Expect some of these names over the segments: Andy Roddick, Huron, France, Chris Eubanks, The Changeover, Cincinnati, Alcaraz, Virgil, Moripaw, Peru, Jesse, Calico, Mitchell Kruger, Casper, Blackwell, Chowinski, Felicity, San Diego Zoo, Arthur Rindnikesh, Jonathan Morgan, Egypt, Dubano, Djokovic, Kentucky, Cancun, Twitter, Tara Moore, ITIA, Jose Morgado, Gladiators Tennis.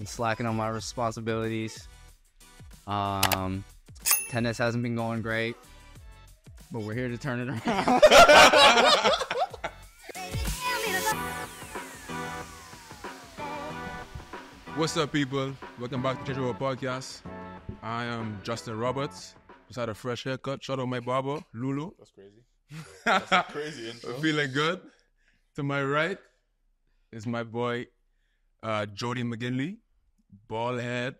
Been slacking on my responsibilities. Tennis hasn't been going great, but we're here to turn it around. What's up, people? Welcome back to Changeover Podcast. I am Justin Roberts. Just had a fresh haircut. Shout out my barber, Lulu. That's crazy. That's a crazy intro. Feeling good. To my right is my boy, Jody Maginley, ball head,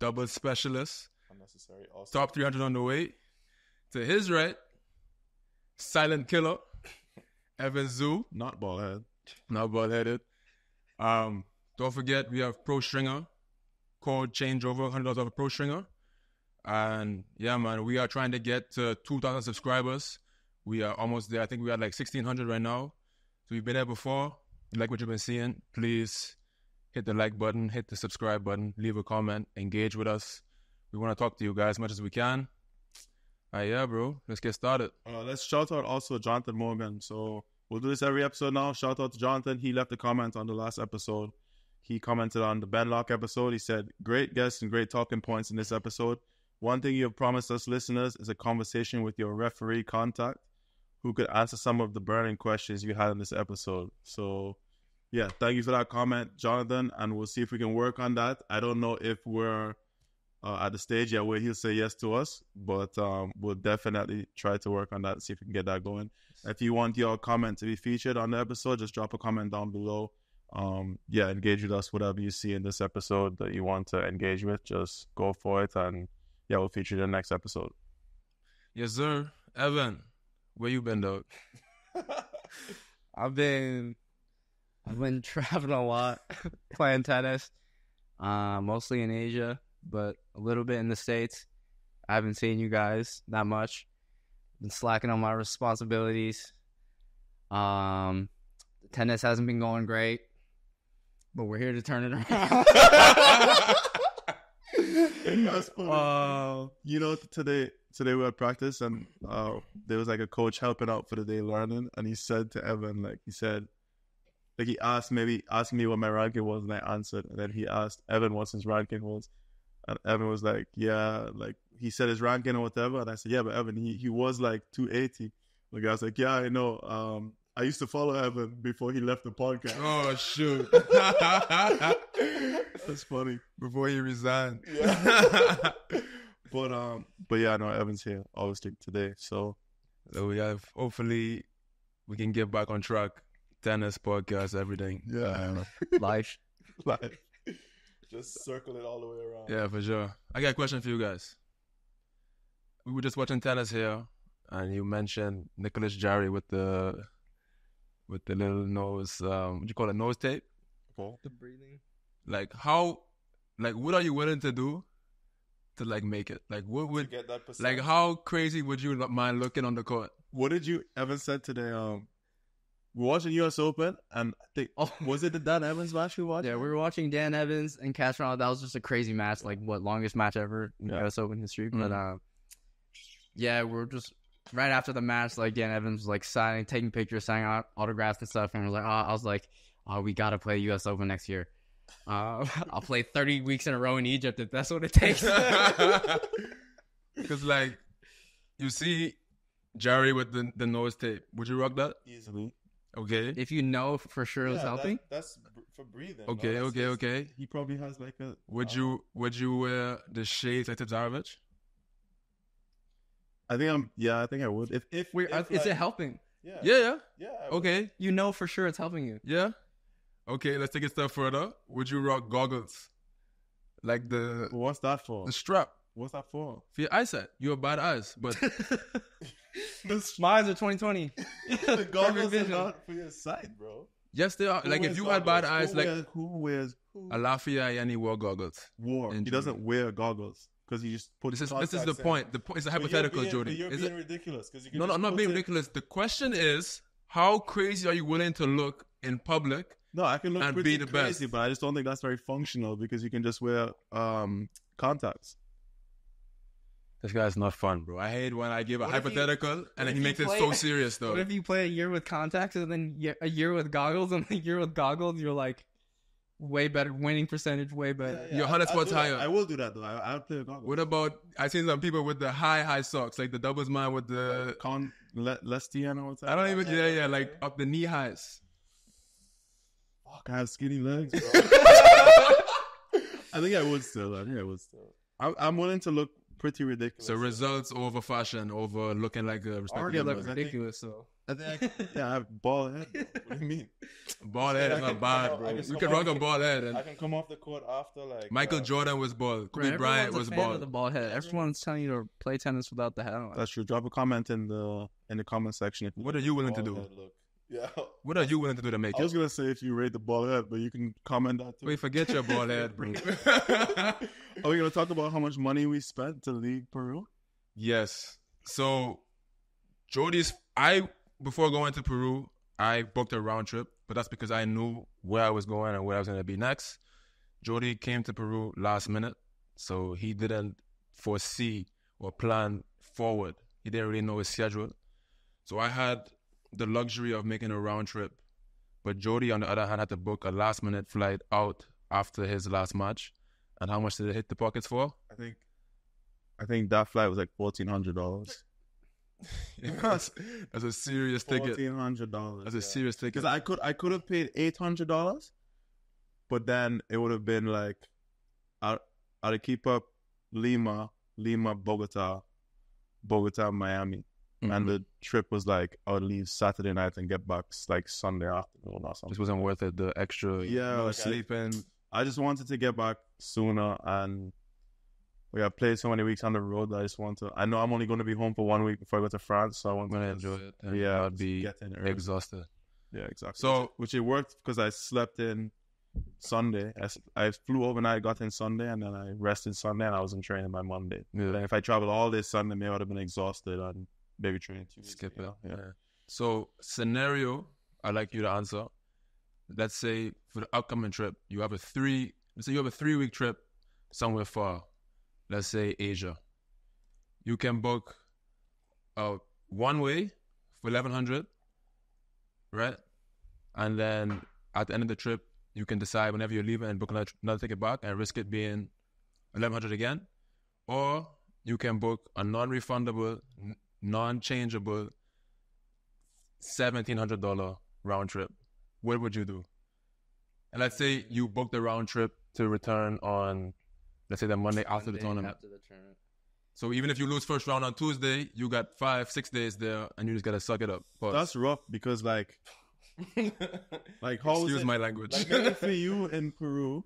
double specialist. Unnecessary. Also. Top 300 on the way. To his right, silent killer, Evan Zhu. Not ball head. Not ball headed. Don't forget, we have Pro Stringer, called Changeover, $100 off Pro Stringer. And yeah, man, we are trying to get to 2,000 subscribers. We are almost there. I think we are like 1,600 right now. So you've been there before. You like what you've been seeing, please hit the like button, hit the subscribe button, leave a comment, engage with us. We want to talk to you guys as much as we can. Yeah, bro. Let's get started. Let's shout out also Jonathan Morgan. So we'll do this every episode now. Shout out to Jonathan. He left a comment on the last episode. He commented on the Ben Lock episode. He said, great guests and great talking points in this episode. One thing you have promised us listeners is a conversation with your referee contact who could answer some of the burning questions you had in this episode. So, yeah, thank you for that comment, Jonathan, and we'll see if we can work on that. I don't know if we're at the stage yet where he'll say yes to us, but we'll definitely try to work on that and see if we can get that going. If you want your comment to be featured on the episode, just drop a comment down below. Yeah, engage with us, whatever you see in this episode that you want to engage with, just go for it, and yeah, we'll feature you in the next episode. Yes, sir. Evan, where you been, dog? I've been traveling a lot, playing tennis, mostly in Asia, but a little bit in the States. I haven't seen you guys that much. Been slacking on my responsibilities. Tennis hasn't been going great, but we're here to turn it around. You know, today we had practice, and there was like a coach helping out for the day learning, and he said to Evan, he asked me what my ranking was, and I answered, and then he asked Evan what his ranking was, and Evan was like, yeah, like he said his ranking or whatever, and I said, yeah, but Evan, he was like 280. The guy's like, yeah, I know. I used to follow Evan before he left the podcast. Oh, shoot. That's funny. Before he resigned. Yeah. But yeah, no, Evan's here, obviously, today. So we have, hopefully, we can get back on track. Tennis, podcast, everything. Yeah. Life. Just circle it all the way around. Yeah, for sure. I got a question for you guys. We were just watching tennis here, and you mentioned Nicholas Jarry with the little nose, what do you call it, nose tape? Cool. The breathing. What are you willing to do to, make it? What would, get that percent. How crazy would you mind looking on the court? What did you, Evan said today, we're watching U.S. Open, and I think, was it the Dan Evans match we watched? Yeah, we were watching Dan Evans and Casper. That was just a crazy match, longest match ever in U.S. Open history. Mm-hmm. But, yeah, we're just... Right after the match, Dan Evans was signing, taking pictures, signing autographs and stuff, and I was like, we gotta play U.S. Open next year. I'll play 30 weeks in a row in Egypt if that's what it takes. Because you see, Jerry with the nose tape. Would you rock that easily? Okay. If you know for sure it's healthy. That's for breathing. Okay, no? Okay. He probably has a. Would you wear the shades like Tsitsipas? I think I would. Is it helping? Yeah. Okay. You know for sure it's helping you. Yeah. Okay, let's take a step further. Would you rock goggles? What's that for? The strap. What's that for? For your eyesight. You have bad eyes, but the smiles are 20/20. The goggles are not for your sight, bro. Yes, they are. If you had bad eyes, who wears Alafia Yanni wore goggles. He doesn't wear goggles. Because you just put this is the point. The point is a hypothetical, Jody. You're being ridiculous. No, I'm not being ridiculous. The question is, how crazy are you willing to look in public? No, I can look and pretty be the crazy, best. But I just don't think that's very functional because you can just wear contacts. This guy's not fun, bro. I hate when I give a hypothetical and then he makes it so serious, though. What if you play a year with contacts and then a year with goggles, and a year with goggles, you're like, way better winning percentage, way better. Yeah, your hardest spots higher. I will do that though. I'll play a goggles. What about, I've seen some people with the high socks, like the doubles mine with the Lestiano or something. I don't even, yeah, like up the knee highs. Fuck, I have skinny legs, bro. I think I would still. I'm willing to look pretty ridiculous. So results over fashion, over looking like a ridiculous. I think I have bald head. What do you mean? Bald head is not bad, bro. You can rock a bald head. And I can come off the court after like... Michael Jordan was bald. Kobe Bryant was bald. With the bald head. Everyone's telling you to play tennis without the hat on. That's true. Drop a comment in the comment section. What are you willing to do? Yeah. What are you willing to do to make it? I was gonna say if you rate the bald head, but you can comment that too. Wait, forget your bald head, bro. Are we gonna talk about how much money we spent to league Peru? Yes. So, before going to Peru, I booked a round trip, but that's because I knew where I was going and where I was gonna be next. Jody came to Peru last minute, so he didn't foresee or plan forward. He didn't really know his schedule, so I had the luxury of making a round trip. But Jody, on the other hand, had to book a last minute flight out after his last match. And how much did it hit the pockets for? I think that flight was like $1,400. That's a serious ticket. $1,400. That's a serious ticket. Because I could have paid $800, but then it would have been like Arequipa, Lima, Bogota, Miami. Mm-hmm. And the trip was like, I would leave Saturday night and get back like Sunday afternoon or something. Just wasn't worth it, the extra sleeping. I just wanted to get back sooner, and I played so many weeks on the road that I just want to. I know I'm only going to be home for 1 week before I go to France, so I'm going to enjoy it. And I'd be exhausted. Yeah, exactly. So, which it worked because I slept in Sunday. I flew overnight, got in Sunday, and then I rested Sunday, and I was in training by Monday. Yeah. Then if I traveled all day Sunday, maybe I would have been exhausted and maybe training 2 weeks. Skip it. Yeah. So, scenario, I'd like you to answer. Let's say for the upcoming trip, you have a 3-week trip somewhere far. Let's say Asia. You can book a one way for $1,100, right? And then at the end of the trip, you can decide whenever you're leaving and book another ticket back and risk it being $1,100 again. Or you can book a non-refundable, non-changeable $1,700 round trip. What would you do? And let's say you book the round trip to return on, let's say, the Monday after the tournament. So even if you lose first round on Tuesday, you got 5-6 days there, and you just gotta suck it up. Pause. That's rough because how excuse my language. Like, for you in Peru,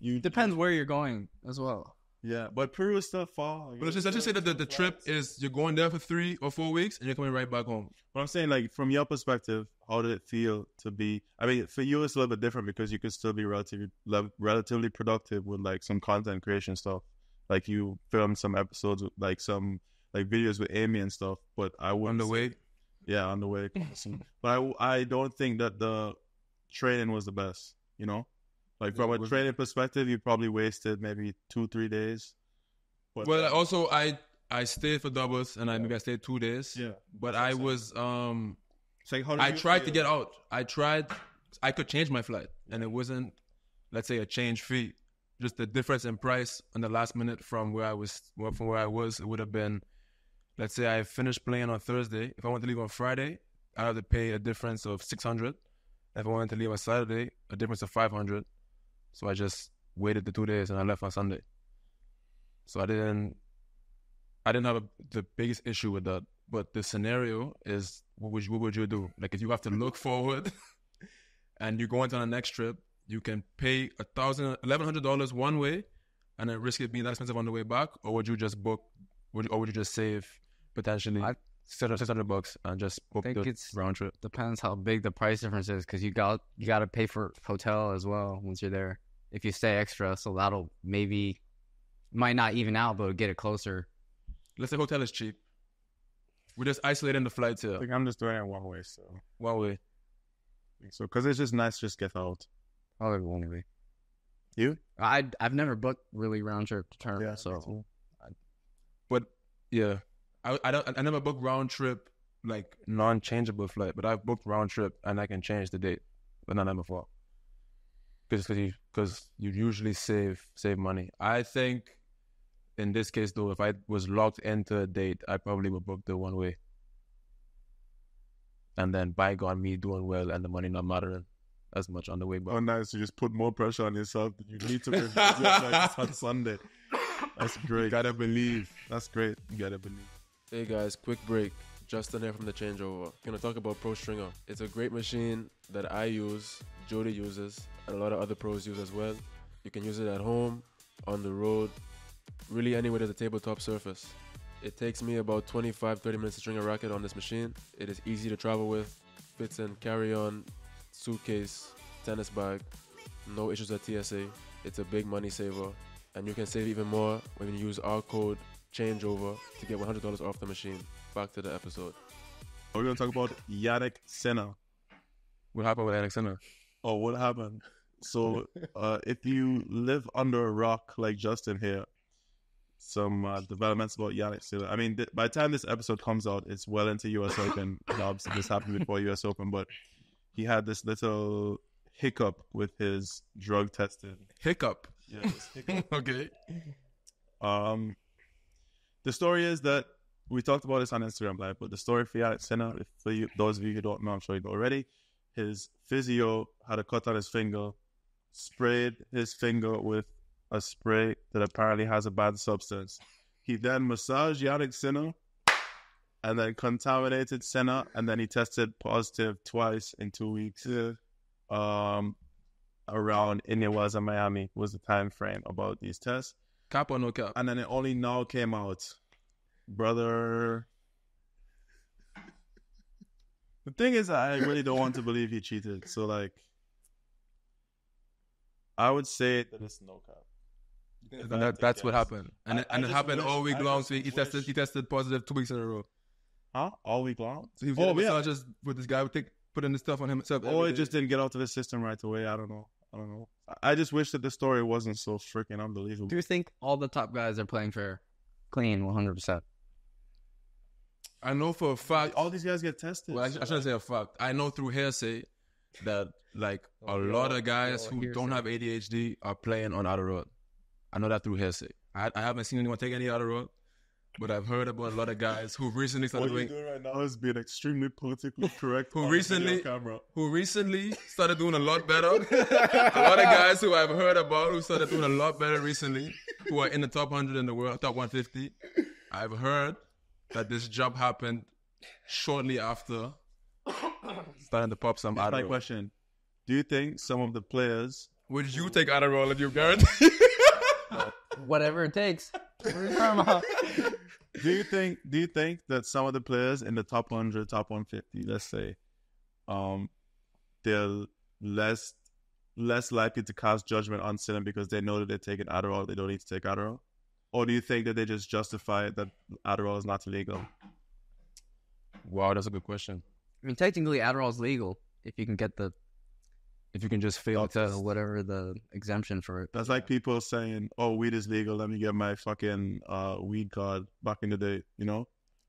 you depends where you're going as well. Yeah, but Peru is still far. But let's just say that the trip is you're going there for 3 or 4 weeks and you're coming right back home. But I'm saying, from your perspective, how did it feel to be? I mean, for you, it's a little bit different because you could still be relatively productive with some content creation stuff. Like you filmed some episodes, some videos with Amy and stuff. But I wouldn't on the way. Yeah, on the way. But I don't think that the training was the best. You know. From a training perspective, you probably wasted maybe 2-3 days. But also I stayed for doubles and I stayed 2 days. Yeah, but I was I tried to get out. I could change my flight, and it wasn't, let's say, a change fee. Just the difference in price on the last minute from where I was. It would have been, let's say, I finished playing on Thursday. If I wanted to leave on Friday, I would have to pay a difference of $600. If I wanted to leave on Saturday, a difference of $500. So I just waited the 2 days and I left on Sunday. So I didn't have the biggest issue with that. But the scenario is, what would you do? If you have to look forward and you're going on the next trip, you can pay $1,100 one way and then risk it being that expensive on the way back, or would you just just save potentially $600 and just book the round trip? Depends how big the price difference is, because you got to pay for hotel as well once you're there. If you stay extra, so that'll might not even out, but it'll get it closer. Let's say hotel is cheap. We're just isolating the flights here. I think I'm just doing it one way. So one way. So because it's just nice, just get out. Probably one way. You? I've never booked really round trip term. Yeah, so. But yeah. I never booked round trip non-changeable flight, but I've booked round trip and I can change the date, but not that before. basically because you usually save money. I think in this case, though, if I was locked into a date, I probably would book the one way. And then bygone me doing well and the money not mattering as much on the way back. Oh, nice. You just put more pressure on yourself. You need to be like on Sunday. That's great. You gotta believe. That's great. You gotta believe. Hey, guys, quick break. Justin here from The Changeover. Gonna talk about Pro Stringer. It's a great machine that I use, Jody uses, and a lot of other pros use as well. You can use it at home, on the road, really anywhere there's a tabletop surface. It takes me about 25-30 minutes to string a racket on this machine. It is easy to travel with, fits in carry-on, suitcase, tennis bag, no issues at TSA. It's a big money saver, and you can save even more when you use our code Changeover to get $100 off the machine. Back to the episode. We're going to talk about Jannik Sinner. What happened with Jannik Sinner? Oh, what happened? So if you live under a rock like Justin here, some developments about Jannik Sinner. I mean, by the time this episode comes out, it's well into U.S. Open. Obviously, this happened before U.S. Open, but he had this little hiccup with his drug testing. Hiccup? Yes, hiccup. Okay. The story is that we talked about this on Instagram Live, but the story for Jannik Sinner, those of you who don't know, I'm sure you know already, his physio had a cut on his finger, sprayed his finger with a spray that apparently has a bad substance. He then massaged Jannik Sinner and then contaminated Sinner, and then he tested positive twice in 2 weeks. Yeah. Around Inyawas and Miami was the time frame about these tests. Cap or no cap? And then it only now came out. Brother, the thing is, I really don't want to believe he cheated. So, like, I would say that it's no cap. That's what happened, and it happened all week long. So he tested positive 2 weeks in a row. Huh? All week long? So he was just with this guy would putting this stuff on himself. Oh, it just didn't get out of his system right away. I don't know. I just wish that the story wasn't so freaking unbelievable. Do you think all the top guys are playing fair, clean, 100%? I know for a fact all these guys get tested. Well, I shouldn't say a fact. I know through hearsay that lot of guys who don't have ADHD are playing on Adderall. I know that through hearsay. I haven't seen anyone take any Adderall, but I've heard about a lot of guys who recently started doing. What you're doing right now is being extremely politically correct. Who recently started doing a lot better. A lot of guys who I've heard about who started doing a lot better recently, who are in the top 100 in the world, top 150. I've heard that this job happened shortly after starting to pop some Adderall. My question: do you think some of the players would you take Adderall if you guarantee? Whatever it takes. What are you talking about? Do you think that some of the players in the top 100, top 150, let's say, they're less likely to cast judgment on Sinner because they know that they're taking Adderall, they don't need to take Adderall? Or do you think that they just justify that Adderall is not illegal? Wow, that's a good question. I mean, technically, Adderall is legal if you can just fail to whatever the exemption for it. That's like people saying, "Oh, weed is legal. Let me get my fucking weed card." Back in the day, you know,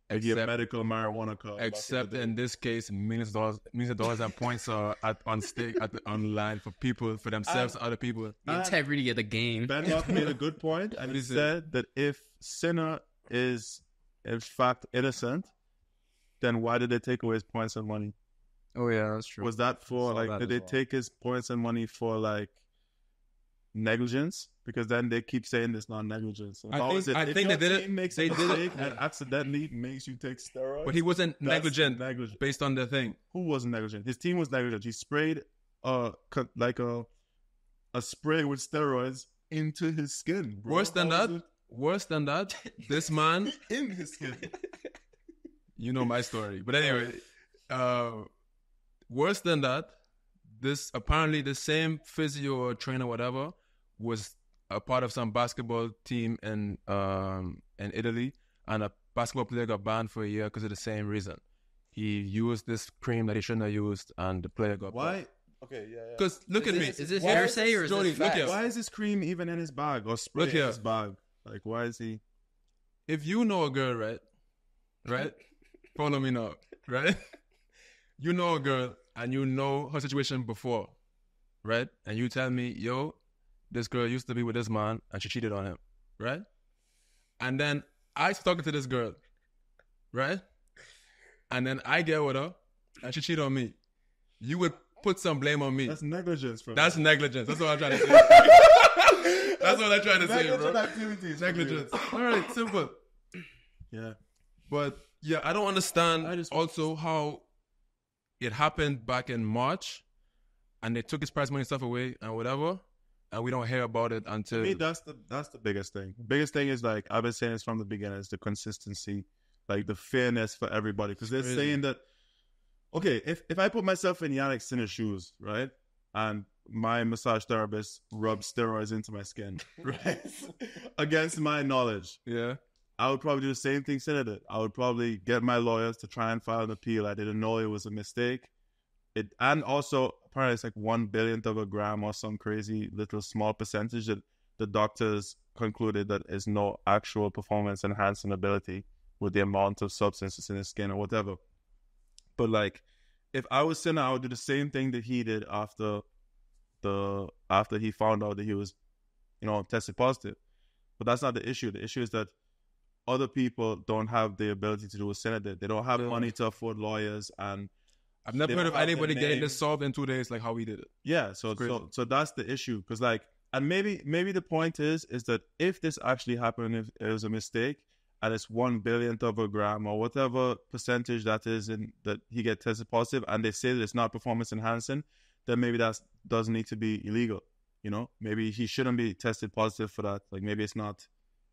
I get a medical marijuana card. Except in this case, millions of dollars and points are on stake on line for people, for themselves, and other people. The integrity of the game. Ben Lock made a good point, and he said that if Sinner is in fact innocent, then why did they take away his points and money? Oh yeah, that's true. Was that for take his points and money for negligence? Because then they keep saying this non-negligence. So I think they did it and accidentally makes you take steroids. But he wasn't negligent based on the thing. Who wasn't negligent? His team was negligent. He sprayed a spray with steroids into his skin. Bro. Worse than that, this man in his skin. You know my story, but anyway. Worse than that, apparently the same physio or trainer, whatever, was a part of some basketball team in Italy, and a basketball player got banned for a year because of the same reason. He used this cream that he shouldn't have used, and the player got banned. Okay, yeah. Because is this hearsay or is this fact? Why is this cream even in his bag or sprayed in his bag? Like, why is he? If you know a girl, right, follow me now, right. You know a girl and you know her situation before, right? And you tell me, yo, this girl used to be with this man and she cheated on him, right? And then I stuck to this girl, right? And then I get with her and she cheated on me. You would put some blame on me. That's negligence, bro. That's negligence. That's what I'm trying to say. That's what I'm trying to say, bro. Activities, negligence. All right, simple. Yeah. But yeah, I don't understand also how it happened back in March and they took his prize money stuff away and whatever. And we don't hear about it until... To me, that's the biggest thing. The biggest thing is, like, I've been saying this from the beginning, is the consistency, like the fairness for everybody. Because they're saying that, okay, if I put myself in Jannik Sinner's shoes, right? And my massage therapist rubs steroids into my skin, right? Against my knowledge. Yeah. I would probably do the same thing Sinner did. I would probably get my lawyers to try and file an appeal. I didn't know it was a mistake. And also, apparently it's like 1 billionth of a gram or some crazy little small percentage that the doctors concluded that is no actual performance enhancing ability with the amount of substances in his skin or whatever. But like, if I was Sinner, I would do the same thing that he did after he found out that he was, you know, tested positive. But that's not the issue. The issue is that other people don't have the ability to do a Sinner did. They don't have money to afford lawyers, and I've never heard of anybody getting this solved in 2 days like how we did it. Yeah, so that's the issue. Because like, and maybe the point is that if this actually happened, if it was a mistake, and it's 1 billionth of a gram or whatever percentage that is in that he gets tested positive, and they say that it's not performance enhancing, then maybe that doesn't need to be illegal. You know, maybe he shouldn't be tested positive for that. Like maybe it's not,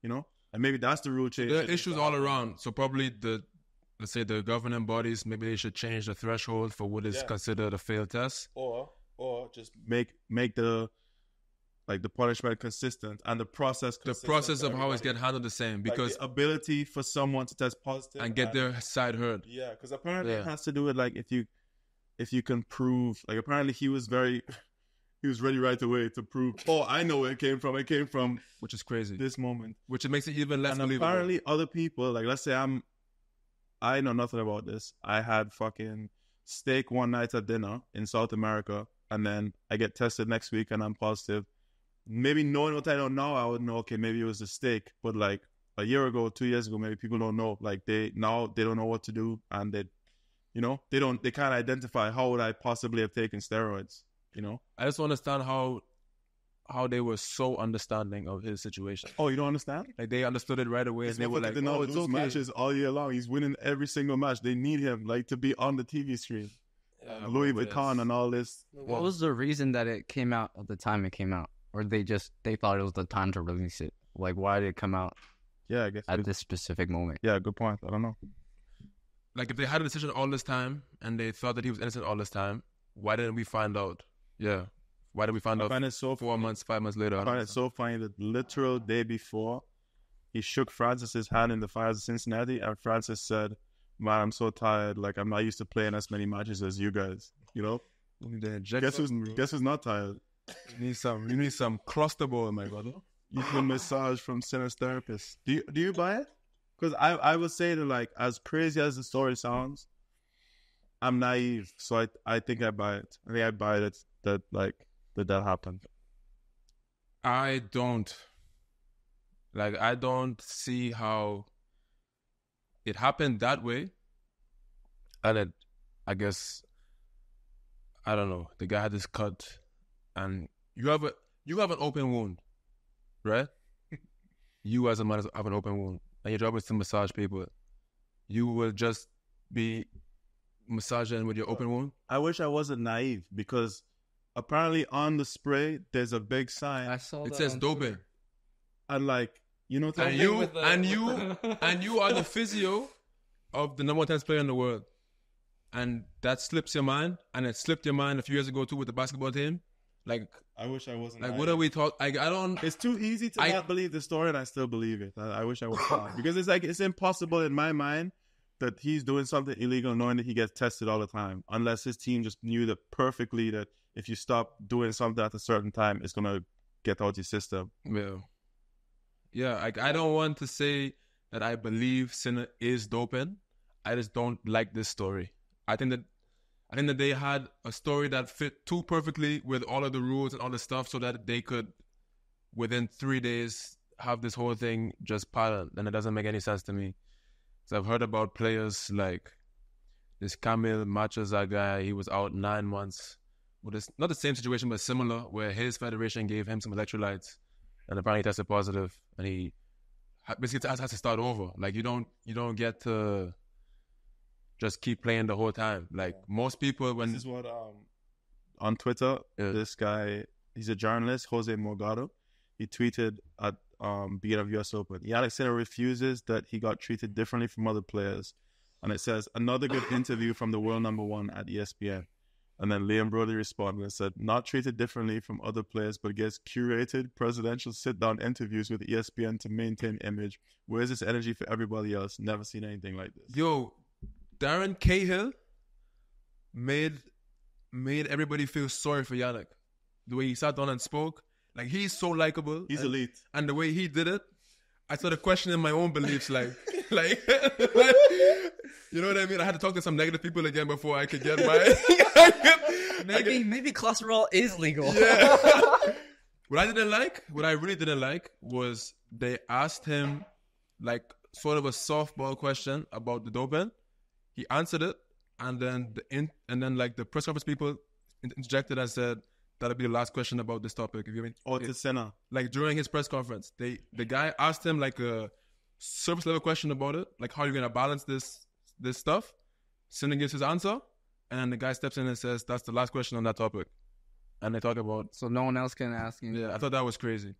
you know, and maybe that's the rule change. There are issues all around. So probably let's say the governing bodies, maybe they should change the threshold for what is considered a failed test, or just make the like the punishment consistent and the process. The process of how it's get handled the same, because like the ability for someone to test positive and get their side heard. Yeah, because apparently it has to do with like if you can prove, like apparently he was ready right away to prove. Oh, I know where it came from. It came from, which is crazy. This moment, which it makes it even less. And believable. Apparently other people, like let's say I know nothing about this. I had fucking steak one night at dinner in South America, and then I get tested next week and I'm positive. Maybe knowing what I know now, I would know, okay, maybe it was a steak. But like a year ago, 2 years ago, maybe people don't know. Like they don't know what to do, and they can't identify how would I possibly have taken steroids, you know? I just don't understand how they were so understanding of his situation. Oh, you don't understand? Like they understood it right away, and they were like, "Oh, it's okay." Matches all year long, he's winning every single match. They need him, like, to be on the TV screen. Louis Vuitton and all this. What was the reason that it came out at the time it came out, or they thought it was the time to release it? Like, why did it come out? Yeah, I guess at this specific moment. Yeah, good point. I don't know. Like, if they had a decision all this time and they thought that he was innocent all this time, why didn't we find out? Yeah. Why did we find out? I find it so 4 months, 5 months later. I find it so funny that literal day before, he shook Francis's hand in the finals of Cincinnati, and Francis said, "Man, I'm so tired. Like, I'm not used to playing as many matches as you guys. You know." Guess who's not tired? You need some cluster ball, my brother. You need a massage from Sinner's therapist. Do you buy it? Because I would say that, like, as crazy as the story sounds, I'm naive, so I think I buy it. I think I buy it that like. Did that happen? I don't. Like, I don't see how it happened that way. And it, I guess, I don't know. The guy had this cut, and you have an open wound, right? You as a man have an open wound, and your job is to massage people. You will just be massaging with your open wound. I wish I wasn't naive, because apparently on the spray, there's a big sign. I saw that. It says doping. And like, you know, and you are the physio of the number 10 player in the world. And that slips your mind. And it slipped your mind a few years ago too with the basketball team. Like, I wish I wasn't. Like, what are we talking? Like, I don't. It's too easy to not believe the story, and I still believe it. I wish I was because it's like, it's impossible in my mind that he's doing something illegal knowing that he gets tested all the time. Unless his team just knew that perfectly that if you stop doing something at a certain time, it's going to get out your system. Yeah. Yeah, I don't want to say that I believe Sinner is doping. I just don't like this story. I think that I think that they had a story that fit too perfectly with all of the rules and all the stuff so that they could, within 3 days, have this whole thing just paddled. And it doesn't make any sense to me. So I've heard about players like this Kamil Machaza guy. He was out 9 months. Well, it's not the same situation, but similar, where his federation gave him some electrolytes and apparently he tested positive, and he basically has to start over. Like, you don't get to just keep playing the whole time. Like, most people, when... This is what, on Twitter, this guy, he's a journalist, Jose Morgado. He tweeted at beginning of U.S. Open, Jannik Sinner refuses that he got treated differently from other players. And it says, another good interview from the world number one at ESPN. And then Liam Brody responded and said, not treated differently from other players, but gets curated presidential sit-down interviews with ESPN to maintain image. Where's this energy for everybody else? Never seen anything like this. Yo, Darren Cahill made everybody feel sorry for Jannik. The way he sat down and spoke. Like, he's so likable. He's elite. And the way he did it, I started questioning my own beliefs, like, you know what I mean? I had to talk to some negative people again before I could get my... maybe cholesterol is legal. Yeah. What I really didn't like was they asked him, like, sort of a softball question about the doping. He answered it, and then the press conference people interjected and said, that'll be the last question about this topic. If you mean, or to Senna. Like, during his press conference, the guy asked him like a surface level question about it, like, how are you gonna balance this stuff? Sinner gives his answer, and the guy steps in and says, that's the last question on that topic. And they talk about... So no one else can ask him. Yeah, I thought that was crazy.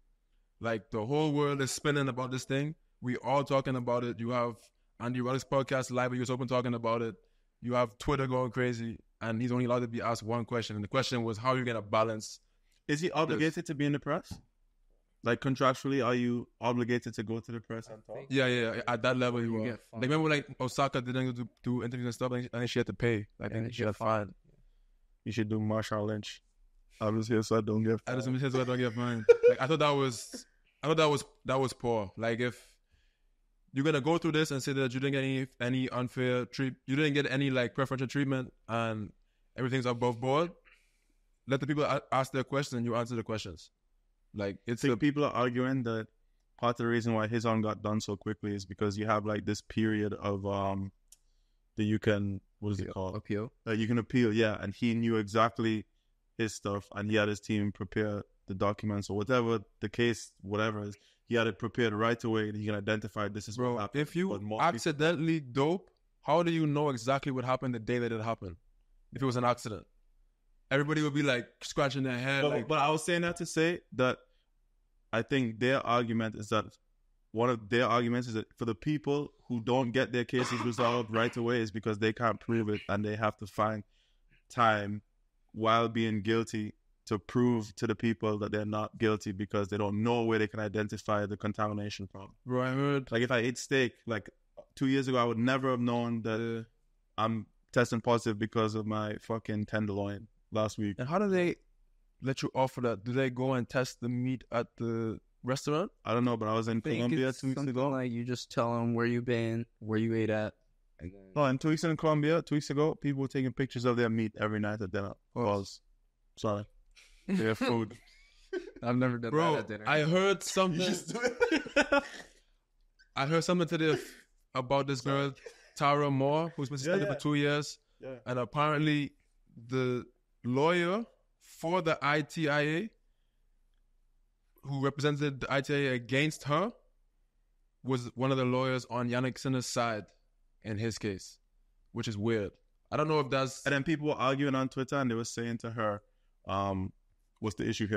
Like, the whole world is spinning about this thing. We all talking about it. You have Andy Roddick's podcast live at U.S. Open talking about it. You have Twitter going crazy, and he's only allowed to be asked one question. And the question was, how are you going to balance? Is he obligated to be in the press? Like, contractually, are you obligated to go to the press and talk? Yeah. At that level, you were. Like, remember, like, Osaka didn't do interviews and stuff, and then she had to pay. Like, then she got fined. You should do Marshawn Lynch. I'm just here so I don't get fined. Like, I thought that was poor. Like, if you're gonna go through this and say that you didn't get any unfair treat, you didn't get any, like, preferential treatment, and everything's above board, let the people ask their questions and you answer the questions. Like, it's... people are arguing that part of the reason why his own got done so quickly is because you have, like, this period of that you can... What is it called? Appeal. That you can appeal, yeah. And he knew exactly his stuff, and he had his team prepare the documents or whatever the case, whatever is. He had it prepared right away, and he can identify this is what happened. If you accidentally dope, how do you know exactly what happened the day that it happened? If it was an accident, everybody would be like scratching their head. But I was saying that to say that I think one of their arguments is that for the people who don't get their cases resolved right away is because they can't prove it, and they have to find time while being guilty to prove to the people that they're not guilty because they don't know where they can identify the contamination from. Bro, I heard... Like, if I ate steak, like, 2 years ago, I would never have known that I'm testing positive because of my fucking tenderloin last week. And how do they let you off for that? Do they go and test the meat at the restaurant? I don't know, but I was in Colombia 2 weeks ago. Like, you just tell them where you been, where you ate at. No, and 2 weeks in Colombia, 2 weeks ago, people were taking pictures of their meat every night at dinner. Sorry. Their food. I've never done that at dinner. I heard something. I heard something today about this girl, Tara Moore, who's been suspended for 2 years. Yeah. And apparently, the lawyer for the ITIA, who represented the ITIA against her, was one of the lawyers on Jannik Sinner's side in his case, which is weird. I don't know if that's... And then people were arguing on Twitter, and they were saying to her, What's the issue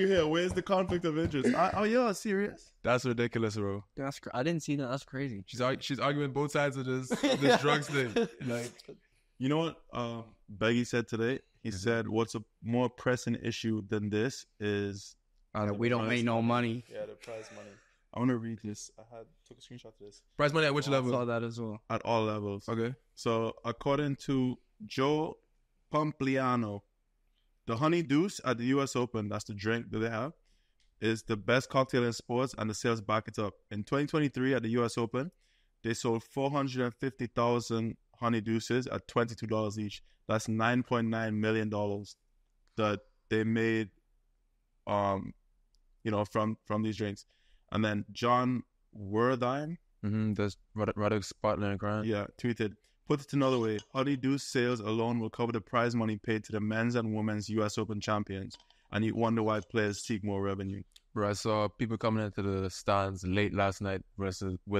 here? Where's the conflict of interest? Are y'all serious? That's ridiculous, bro. I didn't see that. That's crazy. She's arguing both sides of this drugs thing. Like, you know what Beggy said today? He said, what's a more pressing issue than this is... we don't make no money. Yeah, the prize money. I want to read this. I took a screenshot of this. Prize money at which level? I saw that as well. At all levels. Okay. So, according to Joe Pompliano, the Honey Deuce at the U.S. Open, that's the drink that they have, is the best cocktail in sports, and the sales back it up. In 2023 at the U.S. Open, They sold 450,000 Honey Deuces at $22 each. That's $9.9 million that they made, from these drinks. And then John Wertheim, that's Radek's partner in crime. Yeah, tweeted, put it another way, Honey Deuce sales alone will cover the prize money paid to the men's and women's U.S. Open champions. And you wonder why players seek more revenue. Bro, I saw people coming into the stands late last night with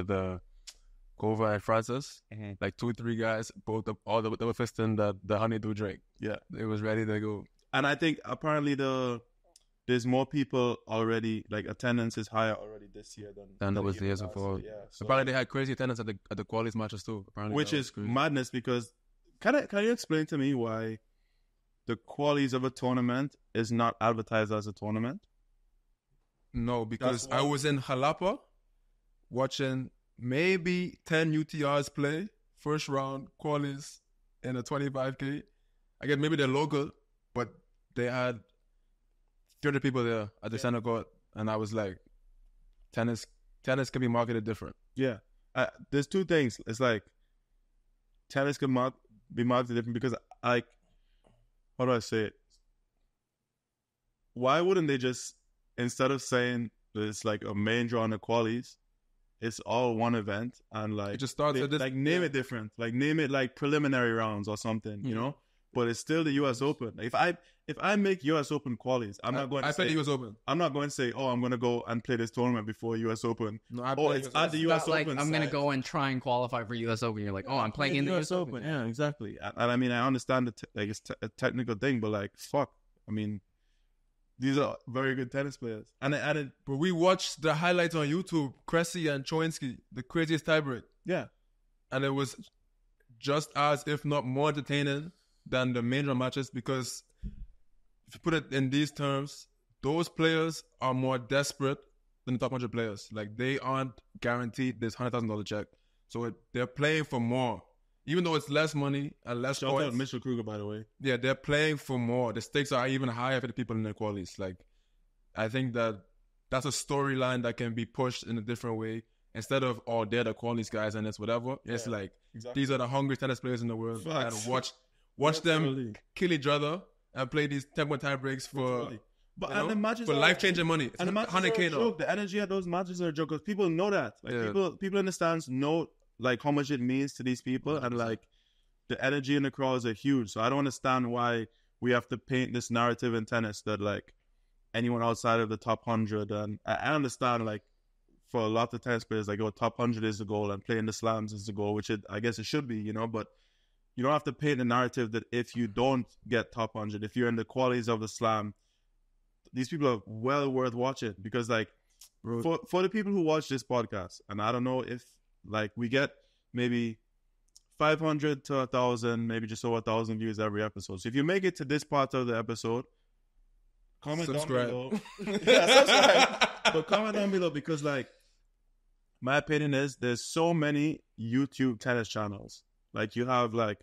Cova and Francis, like 2-3 guys, both up, all they were fisting the honeydew drink. Yeah, it was ready to go. And I think apparently there's more people already, like attendance is higher already this year than it was the years before. Yeah, so apparently they had crazy attendance at the qualies matches too. Apparently, which is madness because can you explain to me why the qualies of a tournament is not advertised as a tournament? No, because I was in Jalapa watching maybe 10 UTRs play, first round qualies in a 25K. I guess maybe they're local, but they had 300 people there at the center court, and I was like, tennis can be marketed different. Yeah. There's two things. It's like, tennis can be marketed different because, like, how do I say it? Why wouldn't they just, instead of saying it's like a main draw on the qualies, it's all one event and like it just starts name it different, like name it like preliminary rounds or something, you know. But it's still the U.S. Open. If I make U.S. Open qualies, I'm not going to say, oh, I'm going to go and play this tournament before U.S. Open. No, it's at the U.S. Open. Like, I'm going to go and try and qualify for U.S. Open. You're like, oh, I'm playing in the U.S. Open. Yeah, exactly. And I mean, I understand it's a technical thing, but like, fuck, I mean. These are very good tennis players. And I added... But we watched the highlights on YouTube. Cressy and Chowinski, the craziest tiebreak. Yeah. And it was just as, if not more entertaining than the major matches because if you put it in these terms, those players are more desperate than the top 100 players. Like, they aren't guaranteed this $100,000 check. So they're playing for more. Even though it's less money and less points. Shout out Mitchell Kruger, by the way. Yeah, they're playing for more. The stakes are even higher for the people in the qualies. Like, I think that's a storyline that can be pushed in a different way. Instead of, oh, they're the qualies guys and it's whatever. Yeah, it's like, exactly. These are the hungriest tennis players in the world. Facts. And watch them kill each other and play these 10-point tie breaks for, for life-changing money. It's and the matches are a joke. The energy at those matches are a joke because people know that. Like, people in the stands know... like how much it means to these people, and like the energy in the crowds are huge. So I don't understand why we have to paint this narrative in tennis that like anyone outside of the top 100. And I understand like for a lot of tennis players, like top 100 is the goal and playing the slams is the goal, which I guess it should be, you know. But you don't have to paint the narrative that if you don't get top 100, if you're in the qualities of the slam, these people are well worth watching because like for the people who watch this podcast, and I don't know if. Like, we get maybe 500 to 1,000, maybe just over 1,000 views every episode. So if you make it to this part of the episode, comment down below. Subscribe. But comment down below because, like, my opinion is there's so many YouTube tennis channels. Like, you have, like,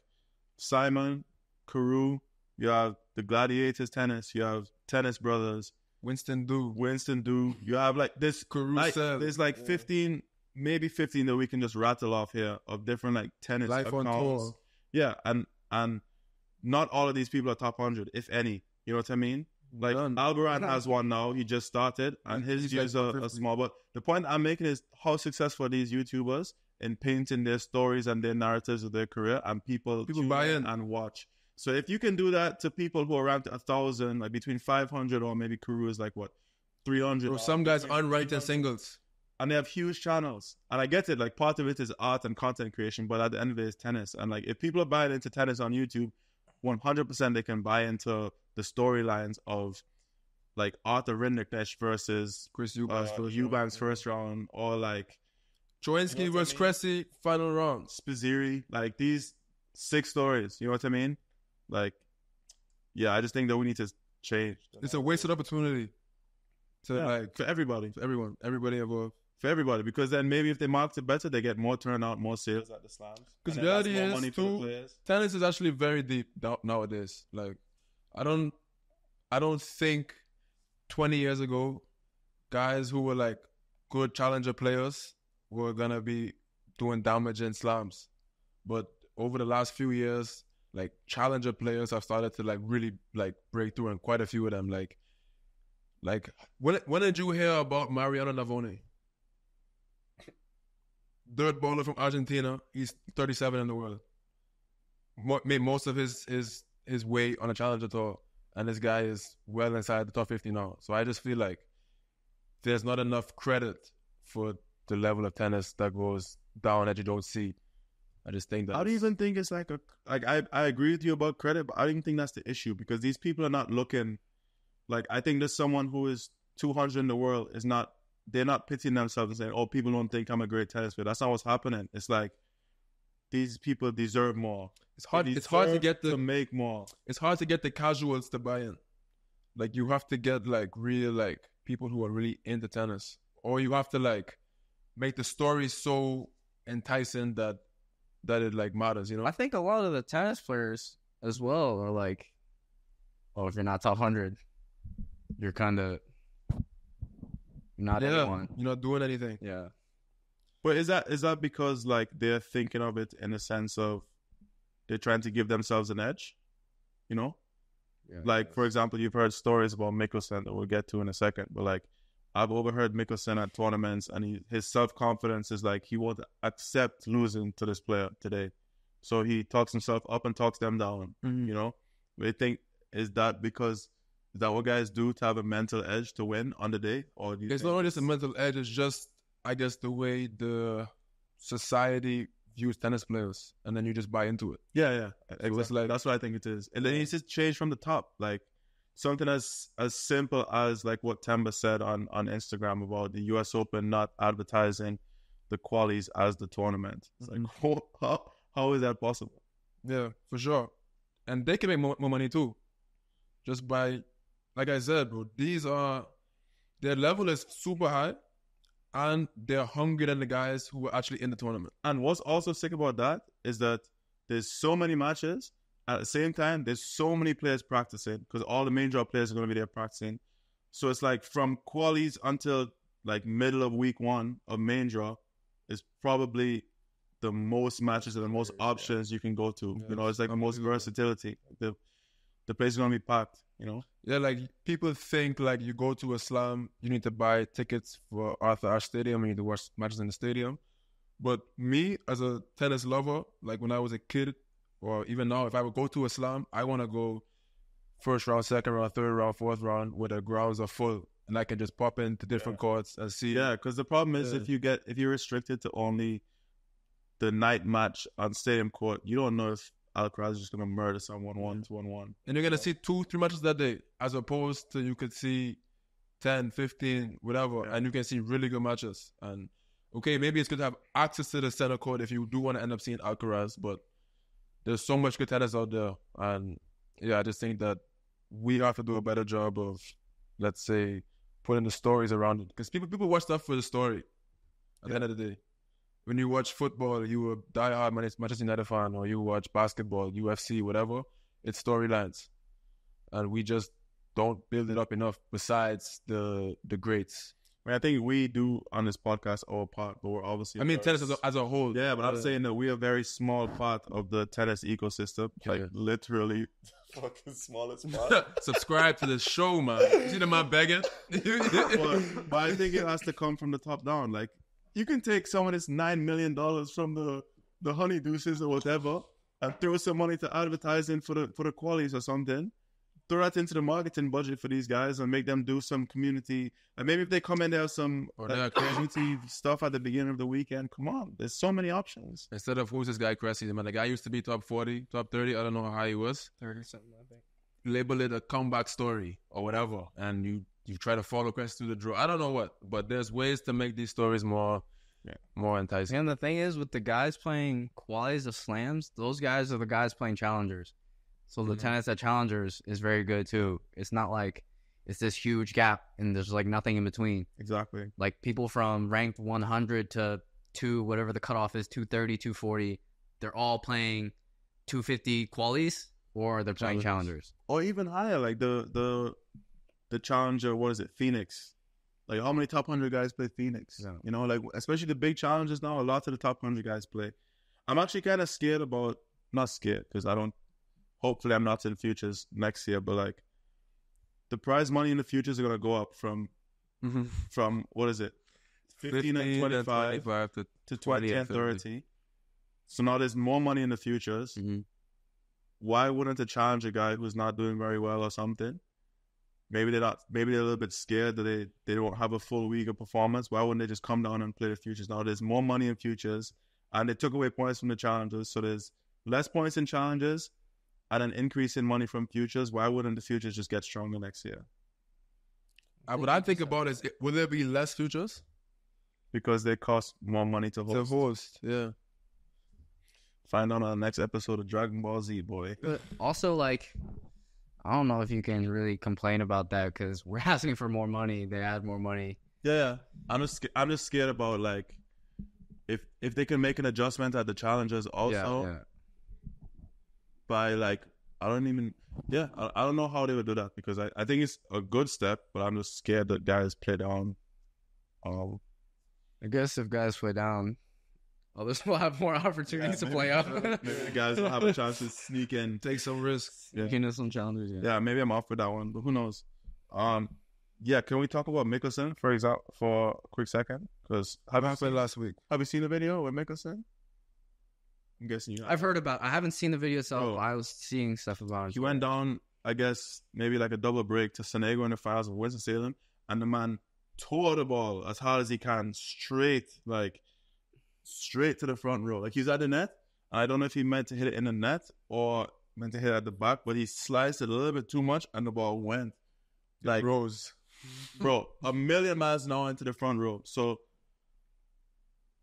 Simon, Carew. You have the Gladiators Tennis. You have Tennis Brothers. Winston Du. You have, like, this. Caruso. There's, like, 15... maybe 15 that we can just rattle off here of different like tennis life accounts. On tour. Yeah, and not all of these people are top 100, if any. You know what I mean? Like Alcaraz has one now. He just started, and his views are small. But the point I'm making is how successful these YouTubers in painting their stories and their narratives of their career, and people buy in and watch. So if you can do that to people who are around 1,000, like between 500 or maybe Carew is like what 300, or some guys aren't right in singles. And they have huge channels. And I get it. Like, part of it is art and content creation, but at the end of it is tennis. And, like, if people are buying into tennis on YouTube, 100% they can buy into the storylines of, like, Arthur Rindnikesh versus Chris Eubanks first round, or, like... Chowinski versus Cressy, final round. Spaziri. Like, these 6 stories. You know what I mean? Like, yeah, I just think that we need to change. It's a wasted opportunity. For everybody. For everyone. Everybody involved. For everybody, because then maybe if they market it better, they get more turnout, more sales at the slams. Because reality is, too, tennis is actually very deep nowadays. Like, I don't think 20 years ago, guys who were like good challenger players were gonna be doing damage in slams. But over the last few years, like, challenger players have started to, like, really, like, break through, and quite a few of them. Like, when did you hear about Mariano Navone? Third baller from Argentina. He's 37 in the world. Made most of his way on a challenger tour, and this guy is well inside the top 50 now. So I just feel like there's not enough credit for the level of tennis that goes down that you don't see. I just think that I don't even think it's like a... Like, I agree with you about credit, but I don't think that's the issue, because these people are not looking... Like, I think there's someone who is 200 in the world is not... They're not pitying themselves and saying, oh, people don't think I'm a great tennis player. That's not what's happening. It's like, these people deserve more. It's hard to get to make more. It's hard to get the casuals to buy in. Like, you have to get, like, real, like, people who are really into tennis. Or you have to, like, make the story so enticing that it, like, matters, you know? I think a lot of the tennis players as well are like, oh, if you're not top 100, you're kind of... Not anyone. You're not doing anything. Yeah. But is that because, like, they're thinking of it in a sense of they're trying to give themselves an edge? You know? Yeah, like, for example, you've heard stories about Mickelson that we'll get to in a second. But, like, I've overheard Mickelson at tournaments, and his self-confidence is, like, he won't accept losing to this player today. So he talks himself up and talks them down, mm-hmm. you know? They think, is that what guys do to have a mental edge to win on the day? Or do you think it's not just a mental edge, it's just, I guess, the way the society views tennis players, and then you just buy into it. Yeah. Exactly. So it's like, that's what I think it is. And then it's just changed from the top. Like, something as simple as, like, what Temba said on Instagram about the U.S. Open not advertising the qualies as the tournament. It's mm-hmm. like, how is that possible? Yeah, for sure. And they can make more money too. Just by... Like I said, bro, their level is super high, and they're hungrier than the guys who were actually in the tournament. And what's also sick about that is that there's so many matches. At the same time, there's so many players practicing, because all the main draw players are going to be there practicing. So it's like, from qualies until, like, middle of week one of main draw is probably the most matches and the most options you can go to. Yeah. You know, it's like the most versatility. The place is going to be packed. You know? Yeah, like, people think, like, you go to a slam, you need to buy tickets for Arthur Ashe Stadium, and you need to watch matches in the stadium. But me, as a tennis lover, like, when I was a kid, or even now, if I would go to a slam, I want to go first round, second round, third round, fourth round, where the grounds are full, and I can just pop into different courts and see. Yeah, because the problem is if you're restricted to only the night match on stadium court, you don't know if Alcaraz is just going to murder someone 1-1. And you're going to see 2-3 matches that day, as opposed to you could see 10, 15, whatever, and you can see really good matches. And, okay, maybe it's good to have access to the center court if you do want to end up seeing Alcaraz, but there's so much good tennis out there. And, yeah, I just think that we have to do a better job of, let's say, putting the stories around it. Because people watch stuff for the story at the end of the day. When you watch football, you a die-hard Manchester United fan, or you watch basketball, UFC, whatever, it's storylines. And we just don't build it up enough besides the greats. I mean, I think we do on this podcast our part, but we're obviously... I mean, tennis as a whole. Yeah, but I'm saying that we are a very small part of the tennis ecosystem. Yeah. Like, literally... Fucking smallest part. Subscribe to the show, man. You see the man begging? But I think it has to come from the top down, like... You can take someone that's $9 million from the Honey Deuces or whatever, and throw some money to advertising for the qualities or something. Throw that into the marketing budget for these guys and make them do some community. And maybe if they come in, there some community stuff at the beginning of the weekend. Come on, there's so many options. Instead of who's this guy Cressy, man, the guy used to be top 40, top 30. I don't know how high he was. 30 something, I think. Label it a comeback story or whatever, and you try to follow Cressy through the draw. I don't know what, but there's ways to make these stories more enticing. And the thing is, with the guys playing qualities of slams, those guys are the guys playing challengers. So the tennis at challengers is very good too. It's not like it's this huge gap and there's like nothing in between. Exactly. Like people from ranked 100 to 2, whatever the cutoff is, 230, 240, they're all playing 250 qualities or they're playing challengers. Or even higher, like the challenger, what is it, Phoenix? Like, how many top 100 guys play Phoenix? Yeah. You know, like, especially the big challenges now, a lot of the top 100 guys play. I'm actually kind of scared about, not scared, because I don't, hopefully I'm not in futures next year, but, like, the prize money in the futures are going to go up from what is it, 15 and 25 to 20 and 30. So now there's more money in the futures. Mm-hmm. Why wouldn't it challenge a guy who's not doing very well or something? Maybe they're not. Maybe they're a little bit scared that they don't have a full week of performance. Why wouldn't they just come down and play the futures? Now there's more money in futures, and they took away points from the challenges, so there's less points in challenges and an increase in money from futures. Why wouldn't the futures just get stronger next year? What I think about is, will there be less futures? Because they cost more money to host. Yeah. Find out on the next episode of Dragon Ball Z, boy. Also, like, I don't know if you can really complain about that because we're asking for more money. They add more money. Yeah. I'm just scared about, like, if they can make an adjustment at the challenges also by, like, I don't know how they would do that because I think it's a good step, but I'm just scared that guys play down. I guess if guys play down, others will have more opportunities to play up. Maybe the guys will have a chance to sneak in. Take some risks. Sneak into some challenges, yeah. Maybe I'm off with that one, but who knows? Can we talk about Mickelson, for example, for a quick second? Because happened last week. Have you seen the video with Mickelson? I'm guessing you have. I've heard about it. I haven't seen the video itself. Oh. I was seeing stuff about it. He went down, I guess, maybe like a double break to San Diego in the finals of Winston-Salem, and the man tore the ball as hard as he can, straight to the front row. Like, he's at the net. I don't know if he meant to hit it in the net or meant to hit it at the back, but he sliced it a little bit too much, and the ball went. Like, rose. Bro, 1,000,000 miles an hour into the front row. So,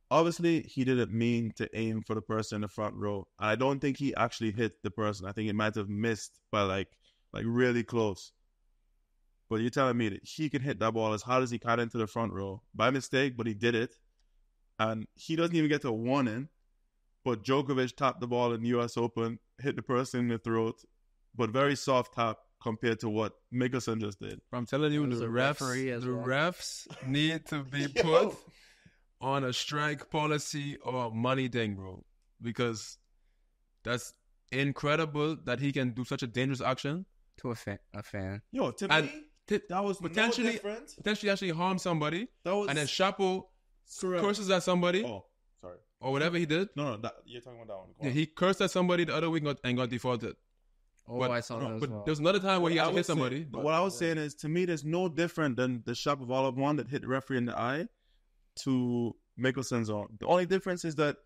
obviously, he didn't mean to aim for the person in the front row. And I don't think he actually hit the person. I think it might have missed by, like really close. But you're telling me that he can hit that ball as hard as he can into the front row by mistake, but he did it. And he doesn't even get to a warning. But Djokovic tapped the ball in the U.S. Open, hit the person in the throat, but very soft tap compared to what Mickelson just did. I'm telling you, the refs need to be put on a strike policy or money thing, bro. Because that's incredible that he can do such a dangerous action. To a fan. Yo, that was potentially actually harm somebody. And then Chapo curses at somebody. Oh, sorry. Or whatever he did. No, you're talking about that one. He cursed at somebody the other week and got defaulted. Oh, but, I saw that as well. But there's another time where he actually hit somebody. But what I was saying is, to me, there's no different than the Shapovalov one that hit the referee in the eye to Mickelson's own. The only difference is that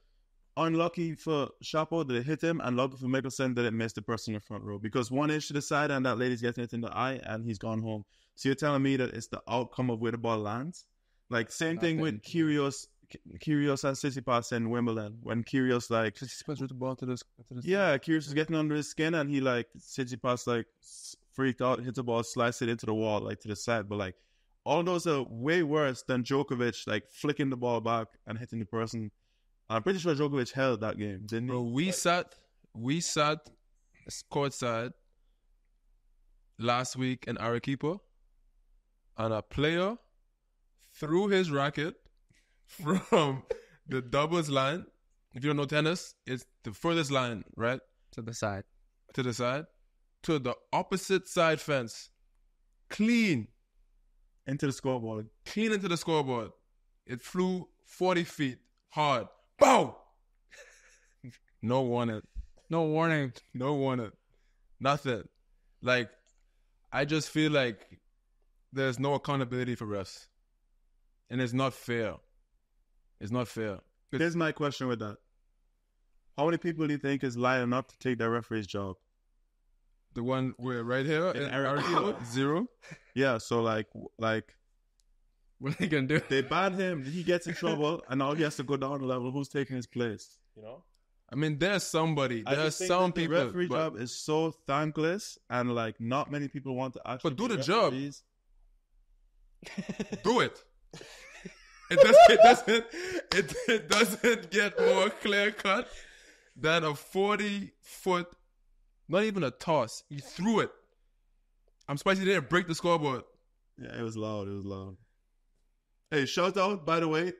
unlucky for Chapo that it hit him, and lucky for Mickelson that it missed the person in the front row. Because 1 inch to the side and that lady's getting it in the eye and he's gone home. So you're telling me that it's the outcome of where the ball lands? Like, same thing with Kyrgios and Tsitsipas in Wimbledon. When Kyrgios, like... Tsitsipas with the ball to the yeah, Kyrgios is getting under his skin and he, like, Tsitsipas, like, freaked out, hit the ball, sliced it into the wall, like, to the side. But, like, all those are way worse than Djokovic, like, flicking the ball back and hitting the person. I'm pretty sure Djokovic held that game, didn't he? Bro, we sat courtside last week in Arequipa, and a player threw his racket from the doubles line. If you don't know tennis, it's the furthest line, right? To the side. To the opposite side fence. Clean. Into the scoreboard. Clean into the scoreboard. It flew 40 feet hard. Bow! No warning. Nothing. Like, I just feel like there's no accountability for refs. And it's not fair. Here's my question with that. How many people do you think is lying up to take their referee's job? The one we're right here? In Arizona? 0? Yeah, so like... What are they going to do? They banned him. He gets in trouble, and now he has to go down a level. Who's taking his place? You know? I mean, there's somebody. There's some people. The referee job is so thankless, and, like, not many people want to actually... But do the job. Do it. It doesn't get more clear cut than a 40-foot, not even a toss. He threw it. I'm surprised he didn't break the scoreboard. Yeah, it was loud. Hey, shout out, by the way,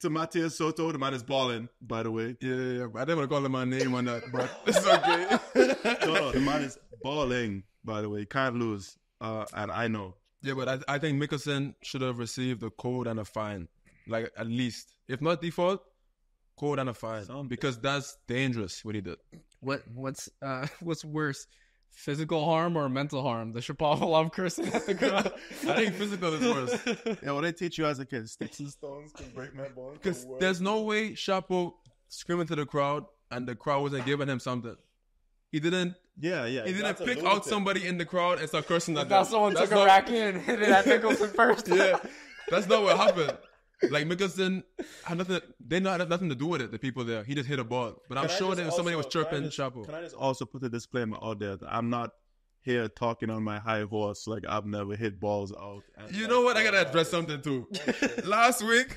to Matias Soto. The man is balling, by the way. Yeah. I didn't want to call him my name on that, but it's okay. No, the man is balling, by the way. Can't lose. And I know. Yeah, but I think Mickelson should have received a code and a fine. Like, at least. If not default, code and a fine. Something. Because that's dangerous, what he did. What's worse? Physical harm or mental harm? The Shapovalov cursing at the ground. I think physical is worse. Yeah, what they teach you as a kid, sticks and stones can break my bones. Because there's no way Shapo screaming to the crowd and the crowd wasn't giving him something. He didn't. Yeah. He didn't pick out somebody in the crowd and start cursing at them. Someone took a racket and hit it at Mickelson first. Yeah, that's not what happened. Like, Mickelson had nothing. They not have nothing to do with it. The people there, he just hit a ball. But I'm sure that somebody was chirping Chapo. Can I just also put a disclaimer out there? That I'm not here talking on my high horse like I've never hit balls out. You know what? I gotta address something too. Last week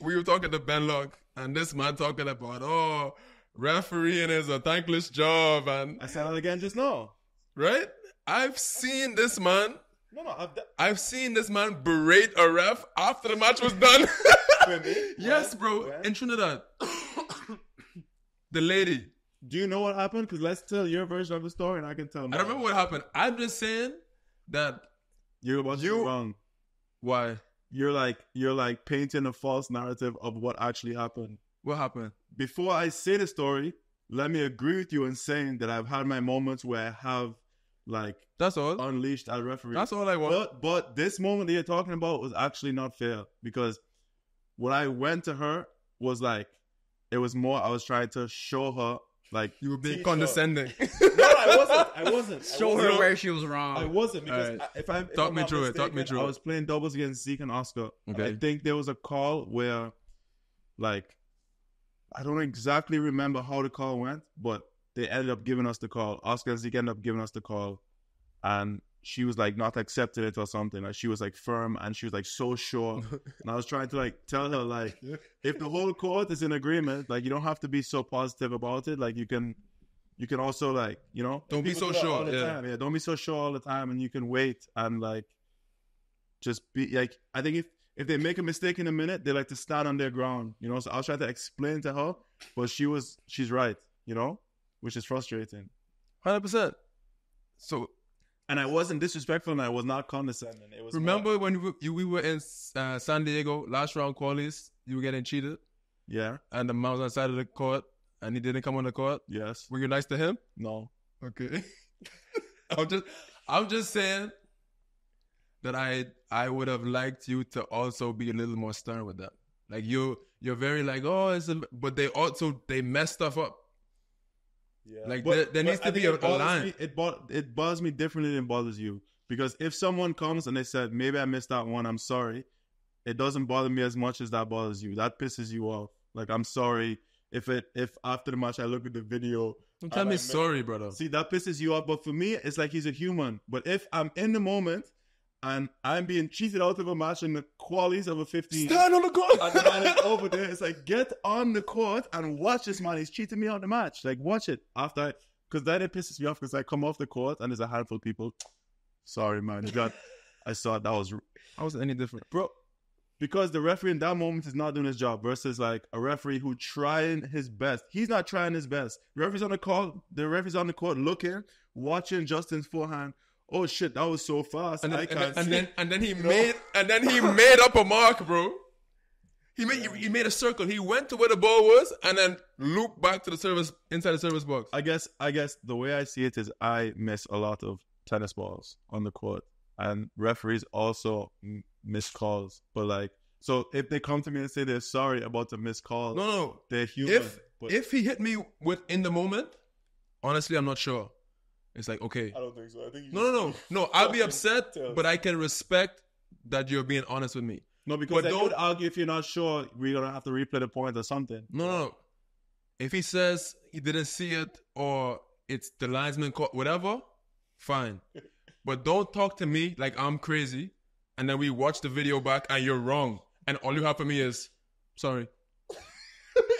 we were talking to Ben Lock, and this man talking about refereeing is a thankless job. And I said that again just now, right? I've seen this man. I've seen this man berate a ref after the match was done. Yes, bro. When? In Trinidad. The lady. Do you know what happened? Because let's tell your version of the story and I can tell mine. I don't remember what happened. I'm just saying that... You're wrong. Why? You're like painting a false narrative of what actually happened. What happened? Before I say the story, let me agree with you in saying that I've had my moments where I have... Like, that's all unleashed at referee. That's all I want. But this moment that you're talking about was actually not fair, because when I went to her was like, it was more I was trying to show her, like, you were being condescending. No, I wasn't. Show her where she was wrong. I wasn't, because right. Talk me through it. I was playing doubles against Zeke and Oscar. Okay. I think there was a call where, like, I don't exactly remember how the call went, but they ended up giving us the call. Oscar and Zeke ended up giving us the call. And she was like, not accepting it or something. Like, she was like firm and she was like so sure. And I was trying to like tell her, like, if the whole court is in agreement, like, you don't have to be so positive about it. Like, you can also, like, you know, don't be so sure. Yeah, don't be so sure all the time. And you can wait and like just be like, I think if they make a mistake in a minute, they like to stand on their ground. You know, so I was trying to explain to her, but she's right, you know? Which is frustrating. 100%. So, and I wasn't disrespectful and I was not condescending. It was when we were in San Diego, last round qualies, you were getting cheated. Yeah. And the man was outside of the court and he didn't come on the court. Yes. Were you nice to him? No. Okay. I'm just saying that I would have liked you to also be a little more stern with that. Like, you're very like, but they mess stuff up. Yeah. Like, there needs to be a line. It bothers me differently than bothers you, because if someone comes and they said, maybe I missed that one, I'm sorry, it doesn't bother me as much as that bothers you. That pisses you off. Like, I'm sorry if after the match I look at the video. Don't tell me sorry, brother. See, that pisses you off. But for me, it's like he's a human. But if I'm in the moment and I'm being cheated out of a match in the qualies of a 15. Stand on the court! And the man is over there. It's like, get on the court and watch this man. He's cheating me out of the match. Like, watch it. Because then it pisses me off, because I come off the court and there's a handful of people. Sorry, man. I saw that was... How was it any different? Bro, because the referee in that moment is not doing his job versus, like, a referee who trying his best. He's not trying his best. The referee's on the call. The referee's on the court looking, watching Justin's forehand. Oh shit, that was so fast. And then he made up a mark, bro. He made a circle. He went to where the ball was and then looped back to the service, inside the service box. I guess the way I see it is I miss a lot of tennis balls on the court, and referees also miss calls. But like, so if they come to me and say they're sorry about the missed call, no, they're human. If he hit me in the moment, honestly, I'm not sure. It's like, okay. I don't think so. I think no. I'll be upset, but I can respect that you're being honest with me. No, because they don't argue if you're not sure. We're gonna have to replay the point or something. No. If he says he didn't see it or it's the linesman caught, whatever, fine. But don't talk to me like I'm crazy, and then we watch the video back and you're wrong, and all you have for me is sorry.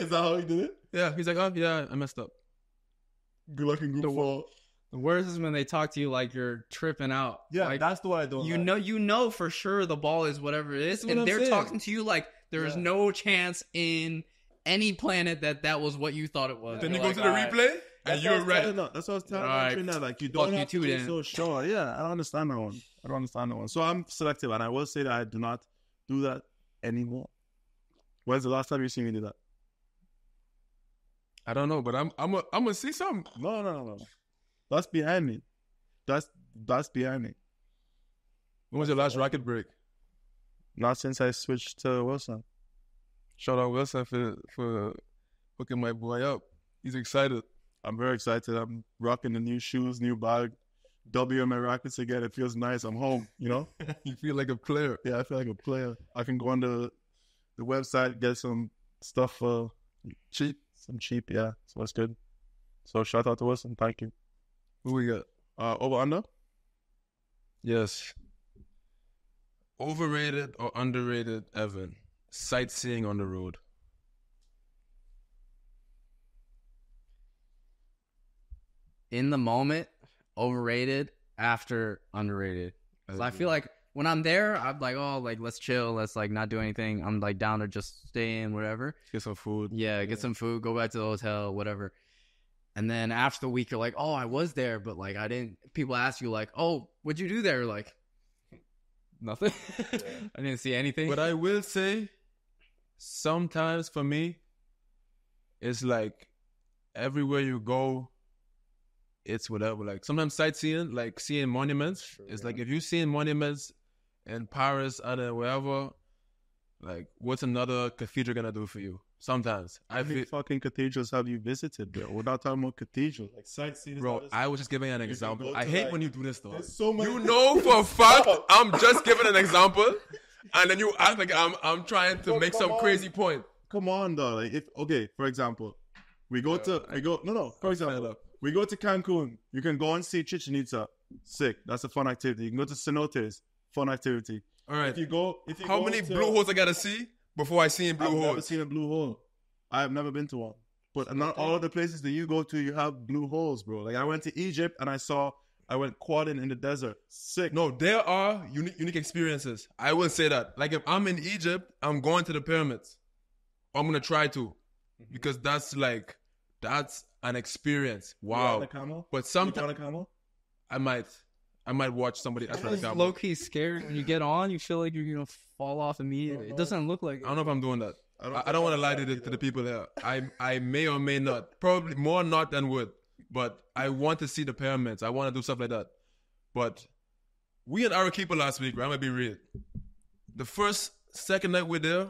Is that how he did it? Yeah, he's like, I messed up. Good luck in group four. The worst is when they talk to you like you're tripping out. Yeah, like, that's what I don't like. You know for sure the ball is whatever it is. That's and they're saying. Talking to you like there's no chance in any planet that was what you thought it was. Then you go like, to the replay and you're right. That's what I was telling you right now. Like, you don't have to be so sure. Yeah, I don't understand that one. So I'm selective, and I will say that I do not do that anymore. When's the last time you seen me do that? I don't know, but I'm gonna see something. No. That's behind me. That's behind me. When was your last racket break? Not since I switched to Wilson. Shout out Wilson for hooking my boy up. He's excited. I'm very excited. I'm rocking the new shoes, new bag. W in my rackets again. It feels nice. I'm home. You know. You feel like a player. Yeah, I feel like a player. I can go on the website, get some stuff for cheap. Some cheap, yeah. So that's good. So shout out to us and thank you. Who we got? Over under? Yes. Overrated or underrated, Evan? Sightseeing on the road. In the moment, overrated. After, underrated. Because I feel like when I'm there, I'm like, oh, like, let's chill. Let's, like, not do anything. I'm, like, down to just stay in, whatever. Get some food. Yeah, get some food. Go back to the hotel, whatever. And then after the week, you're like, oh, I was there, but, like, I didn't. People ask you, like, oh, what'd you do there? Like, nothing. Yeah. I didn't see anything. But I will say, sometimes for me, it's, like, everywhere you go, it's whatever. Like, sometimes sightseeing, like, seeing monuments. Sure, it's, like, if you're seeing monuments in Paris, or wherever, like, what's another cathedral gonna do for you? Sometimes I feel fucking cathedrals have you visited, bro? We're not talking about cathedrals, like sightseeing. Bro, I was just giving an example. I hate when you do this, though. So many, you know for a fact. I'm just giving an example, and then you act like I'm trying to make some crazy point. Come on, though. Like, if for example, we go to For example, we go to Cancun. You can go and see Chichen Itza. Sick. That's a fun activity. You can go to cenotes. Fun activity. All right. If you how many blue holes I gotta see before I see a blue hole? I've never seen a blue hole. I have never been to one. But not all of the places that you go to, you have blue holes, bro. Like, I went to Egypt and I went quadding in the desert. Sick. No, there are unique experiences. I will say that. Like, if I'm in Egypt, I'm going to the pyramids. I'm gonna try to, because that's an experience. Wow. You on a camel? But sometimes on a camel, I might watch somebody else. It's low key scary. When you get on, you feel like you're gonna fall off immediately. It doesn't look like it. I don't know if I'm doing that. I don't want to lie to the people there. I may or may not. Probably more not than would. But I want to see the pyramids. I want to do stuff like that. But we in Arequipa last week, right? I'm gonna be real. The second night we're there,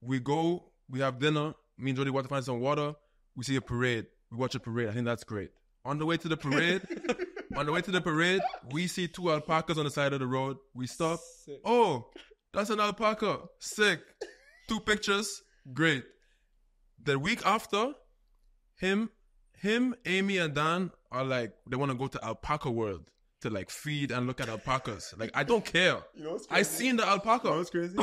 we go, we have dinner. Me and Jody want to find some water. We see a parade. We watch a parade. I think that's great. On the way to the parade, we see two alpacas on the side of the road. We stop. Sick. Oh, that's an alpaca. Sick. Two pictures. Great. The week after, him, Amy, and Dan are like, they want to go to Alpaca World to, like, feed and look at alpacas. Like, I don't care. You know what's crazy? I seen the alpaca. You know what's crazy?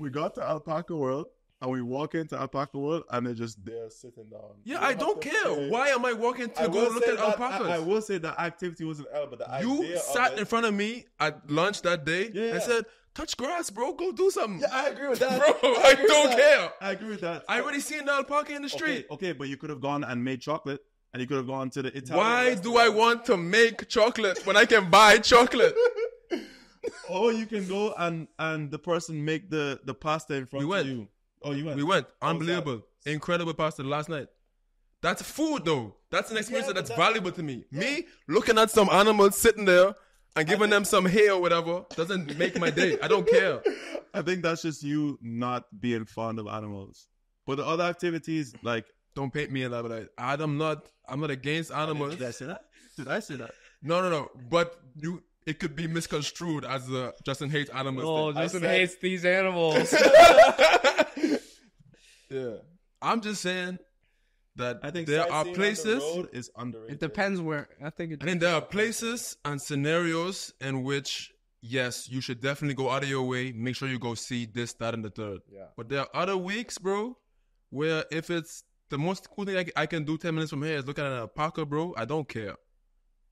We got to Alpaca World. And we walk into Alpaca World, and they're just there sitting down. Yeah, I don't care. Why am I walking to go look at alpacas? I will say that activity wasn't out, but you sat in front of me at lunch that day and said, touch grass, bro. Go do something. Yeah, I agree with that. Bro, I don't care. I agree with that. I already seen the alpaca in the street. Okay, but you could have gone and made chocolate, and you could have gone to the Italian. Why do I want to make chocolate when I can buy chocolate? Or you can go and the person make the pasta in front of you. Oh, you went. We went. Unbelievable. Incredible pasta last night. That's food, though. That's an experience that's valuable to me. Yeah. Me looking at some animals sitting there and giving them some hay or whatever doesn't make my day. I don't care. I think that's just you not being fond of animals. But the other activities, like, don't paint me in that. But I'm not against animals. Did I say that? No. But you. It could be misconstrued as Justin hates animals. No, Justin hates these animals. Yeah, I'm just saying that I think there are places. On the road is underrated. It depends where. I think there are places and scenarios in which, yes, you should definitely go out of your way. Make sure you go see this, that, and the third. Yeah. But there are other weeks, bro, where if it's the most cool thing I can do 10 minutes from here is look at an alpaca, bro. I don't care.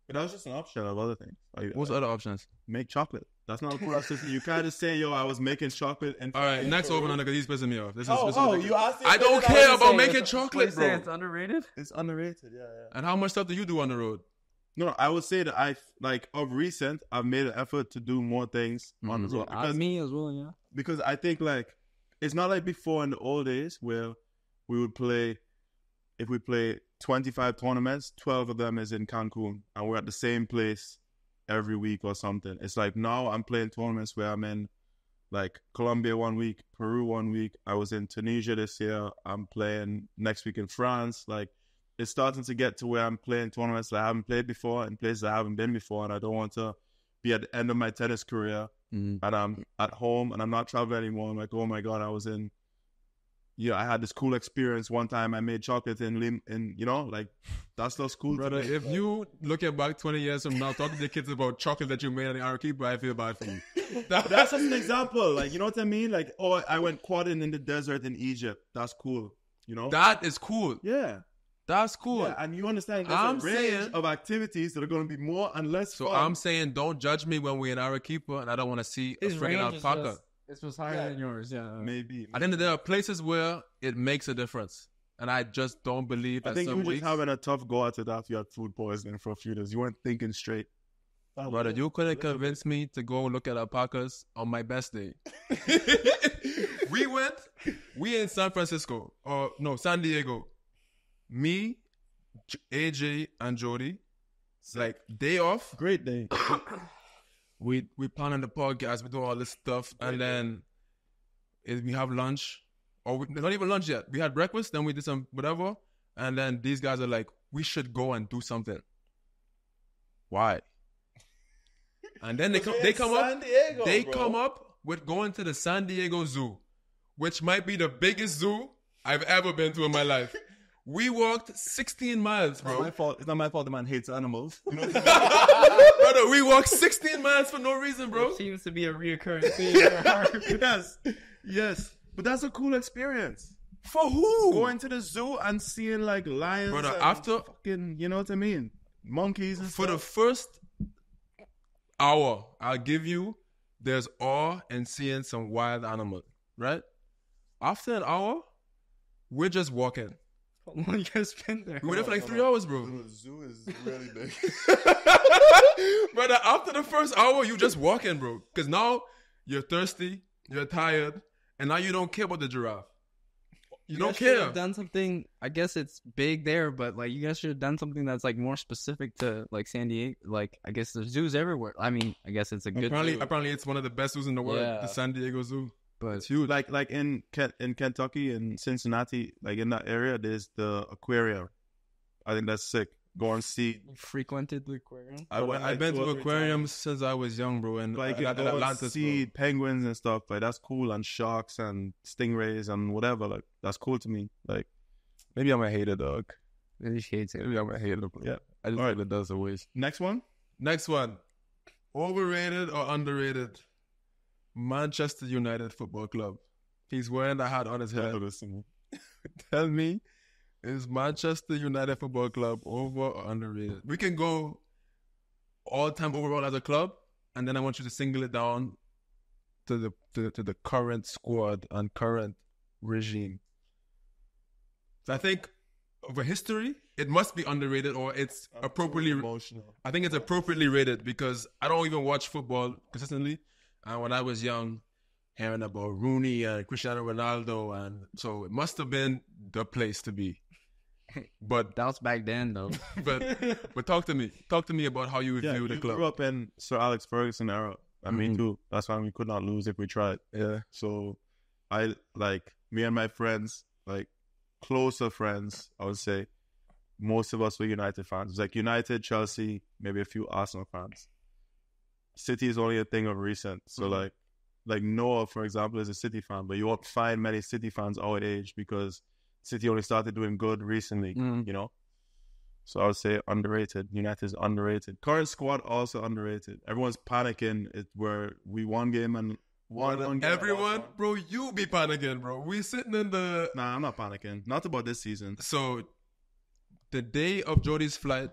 But that was just an option of other things. Like, what's other options? Make chocolate. That's not a cool option. You can't just say, yo, I was making chocolate. And all right, next over under, because he's pissing me off. This is you asked. I don't care about making chocolate, bro. It's underrated? It's underrated, yeah. And how much stuff do you do on the road? No, I would say that of recent, I've made an effort to do more things on the road. Because, me as well, yeah. Because I think, it's not like before in the old days where we would play, if we play 25 tournaments, 12 of them is in Cancun, and we're at the same place every week or something. It's like now I'm playing tournaments where I'm in, Colombia 1 week, Peru 1 week. I was in Tunisia this year. I'm playing next week in France. It's starting to get to where I'm playing tournaments that I haven't played before and places I haven't been before, and I don't want to be at the end of my tennis career and I'm at home and I'm not traveling anymore. I'm like, oh my God, I was in... Yeah, I had this cool experience one time. I made chocolate that's not cool. Brother, if you look at back 20 years from now, talking to the kids about chocolate that you made at the Arequipa, I feel bad for you. That's just an example. You know what I mean? I went quadding in the desert in Egypt. That's cool. You know? That is cool. Yeah. That's cool. Yeah, and you understand there's a range of activities that are going to be more and less fun. So I'm saying don't judge me when we're in Arequipa and I don't want to see a freaking alpaca. This was higher than yours, yeah. Maybe. I think that there are places where it makes a difference. And I just don't believe that. I think you were just having a tough go at it after you had food poisoning for a few days. You weren't thinking straight. Brother, you couldn't convince me to go look at alpacas on my best day. We in San Francisco. Or no, San Diego. Me, AJ, and Jody. It's day off. Great day. We plan on the podcast, we do all this stuff, and then we have lunch, or not even lunch yet. We had breakfast, then we did some whatever, and then these guys are like, we should go and do something. Why? And then they come up with going to the San Diego Zoo, which might be the biggest zoo I've ever been to in my life. We walked 16 miles, bro. It's not my fault. It's not my fault the man hates animals. You know what I mean? Brother, we walked 16 miles for no reason, bro. It seems to be a reoccurring thing. Yes. But that's a cool experience. For who? Going to the zoo and seeing lions. Brother, and after fucking, you know what I mean? Monkeys and stuff. For the first hour, I'll give you, there's awe in seeing some wild animal, right? After an hour, we're just walking. You guys been there? We were there for 3 hours, bro. The zoo is really big. Brother, after the first hour, you just walking, bro. Because now you're thirsty, you're tired, and now you don't care about the giraffe. You don't care. You have done something, I guess it's big there, but you guys should have done something that's more specific to San Diego. I guess there's zoos everywhere. I mean, I guess it's a good zoo. Apparently, it's one of the best zoos in the world, the San Diego Zoo. But it's huge. In Kentucky and Cincinnati, in that area, there's the aquarium. I think that's sick. Go and see. You frequented the aquarium? I've been to aquariums since I was young, bro. And see penguins and stuff. That's cool. And sharks and stingrays and whatever. That's cool to me. Maybe I'm a hater, dog. Maybe she hates it. Maybe I'm a hater, bro. Yeah. I just think it does a waste. Next one. Overrated or underrated? Manchester United Football Club. He's wearing a hat on his head. Tell me, is Manchester United Football Club over or underrated? We can go all-time overall as a club, and then I want you to single it down to the current squad and current regime. So I think over history, it must be underrated, or it's appropriately emotional. I think it's appropriately rated because I don't even watch football consistently. And when I was young, hearing about Rooney and Cristiano Ronaldo, and so it must have been the place to be. But that was back then, though. But talk to me about how you view the club. Grew up in Sir Alex Ferguson era. I mean, too. That's why we could not lose if we tried. Yeah. So, I me and my friends, closer friends, I would say, most of us were United fans. It was United, Chelsea, maybe a few Arsenal fans. City is only a thing of recent. So, Noah, for example, is a City fan, but you won't find many City fans our age because City only started doing good recently, you know? So, I would say underrated. United is underrated. Current squad also underrated. Everyone's panicking. We won game and one game. Everyone, bro, you be panicking, bro. We sitting in the... Nah, I'm not panicking. Not about this season. So, the day of Jody's flight,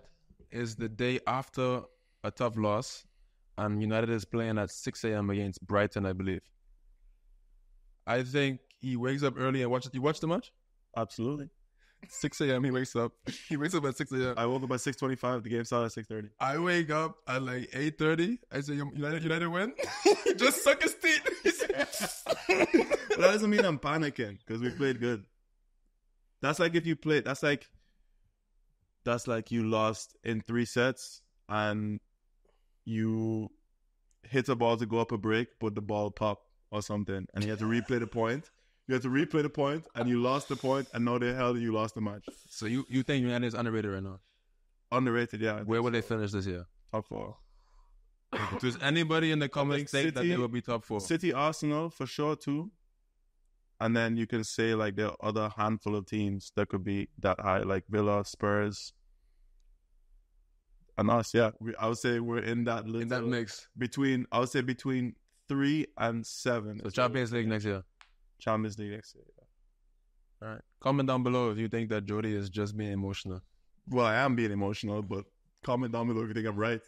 is the day after a tough loss, and United is playing at 6 a.m. against Brighton, I believe. I think he wakes up early and watches. You watch the match? Absolutely. 6 a.m. He wakes up. He wakes up at 6 a.m. I woke up at 6:25. The game started at 6:30. I wake up at like 8:30. I say, United win? He just suck his teeth. But that doesn't mean I'm panicking because we played good. That's like if you played. That's like you lost in 3 sets and you hit a ball to go up a break, but the ball popped or something, and you had to replay the point. You had to replay the point, and you lost the point, and now they held you lost the match. So you think United is underrated right now? Underrated, yeah. Where will they finish this year? Top 4. Does anybody in the comments think that they will be top 4? City, Arsenal, for sure, too. And then you can say, like, there are other handful of teams that could be that high, like Villa, Spurs, and us, yeah. I would say we're in that little... In that mix. I would say between 3 and 7. So Champions League next year. Champions League next year. Yeah. All right. Comment down below if you think that Jody is just being emotional. Well, I am being emotional, but comment down below if you think I'm right.